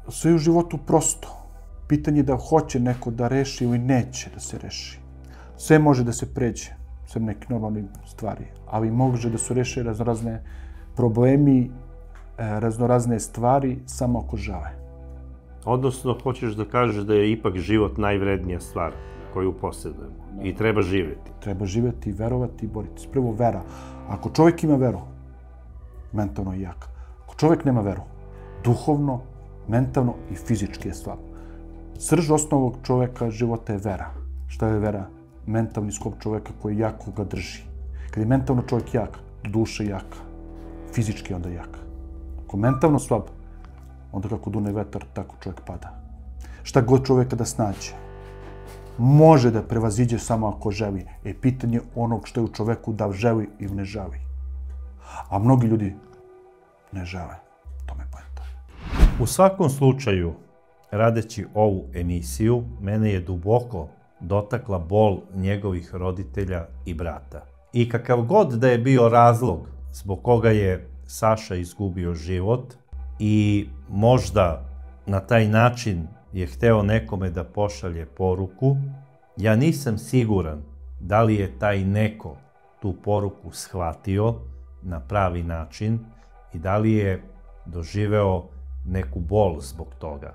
Sve je u životu prosto. Pitanje je da hoće neko da reši ili neće da se reši. Sve može da se pređe, sve neke normalne stvari, ali može da se reše raznorazne problemi, raznorazne stvari, samo ako žele. Odnosno, hoćeš da kažeš da je ipak život najvrednija stvar koju posjedujemo i treba živjeti. Treba živjeti, verovati i boriti se. Prvo, vera. Ako čovjek ima veru, mentalno je jak. Ako čovjek nema veru, duhovno, mentalno i fizički je slab. Srž osnovog čoveka života je vera. Šta je vera? Mentalni sklop čoveka koji jako ga drži. Kad je mentalno čovjek jak, duša jaka, fizički onda jak. Ako je mentalno slab, onda kako dune vetar, tako čovjek pada. Šta god čoveka da snađe, može da prevaziđe samo ako želi. E pitanje onog što je u čoveku da želi ili ne želi. A mnogi ljudi ne žele. To me pojenta. U svakom slučaju, radeći ovu emisiju, mene je duboko dotakla bol njegovih roditelja i brata. I kakav god da je bio razlog zbog koga je Saša izgubio život i možda na taj način je hteo nekome da pošalje poruku, ja nisam siguran da li je taj neko tu poruku shvatio na pravi način i da li je doživeo neku bol zbog toga.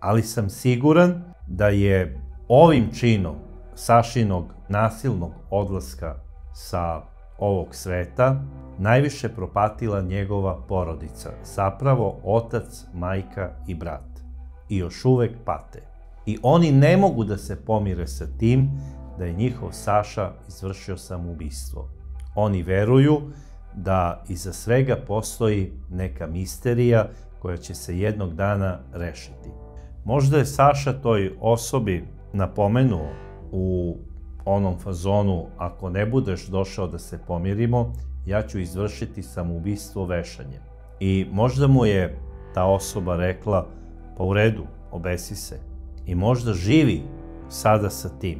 Ali sam siguran da je ovim činom Sašinog nasilnog odlaska sa ovog sveta najviše propatila njegova porodica, zapravo otac, majka i brat. I još uvek pate. I oni ne mogu da se pomire sa tim da je njihov Saša izvršio samoubistvo. Oni veruju da iza svega postoji neka misterija koja će se jednog dana rešiti. Možda je Saša toj osobi napomenuo u onom fazonu, ako ne budeš došao da se pomirimo, ja ću izvršiti samoubistvo vešanjem. I možda mu je ta osoba rekla, pa u redu, obesi se. I možda živi sada sa tim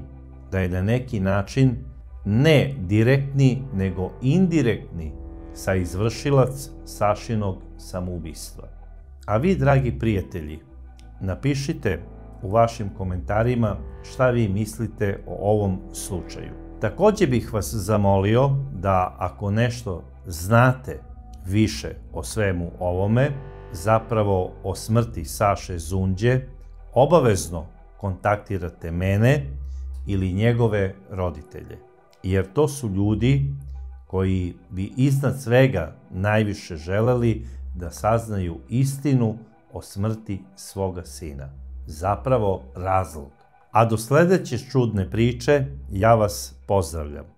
da je na neki način ne direktni, nego indirektni saizvršilac Sašinog samoubistva. A vi, dragi prijatelji, napišite u vašim komentarima šta vi mislite o ovom slučaju. Takođe bih vas zamolio da ako nešto znate više o svemu ovome, zapravo o smrti Saše Zunđe, obavezno kontaktirate mene ili njegove roditelje. Jer to su ljudi koji bi iznad svega najviše želeli da saznaju istinu o smrti svoga sina. Zapravo razlog. A do sledeće čudne priče ja vas pozdravljam.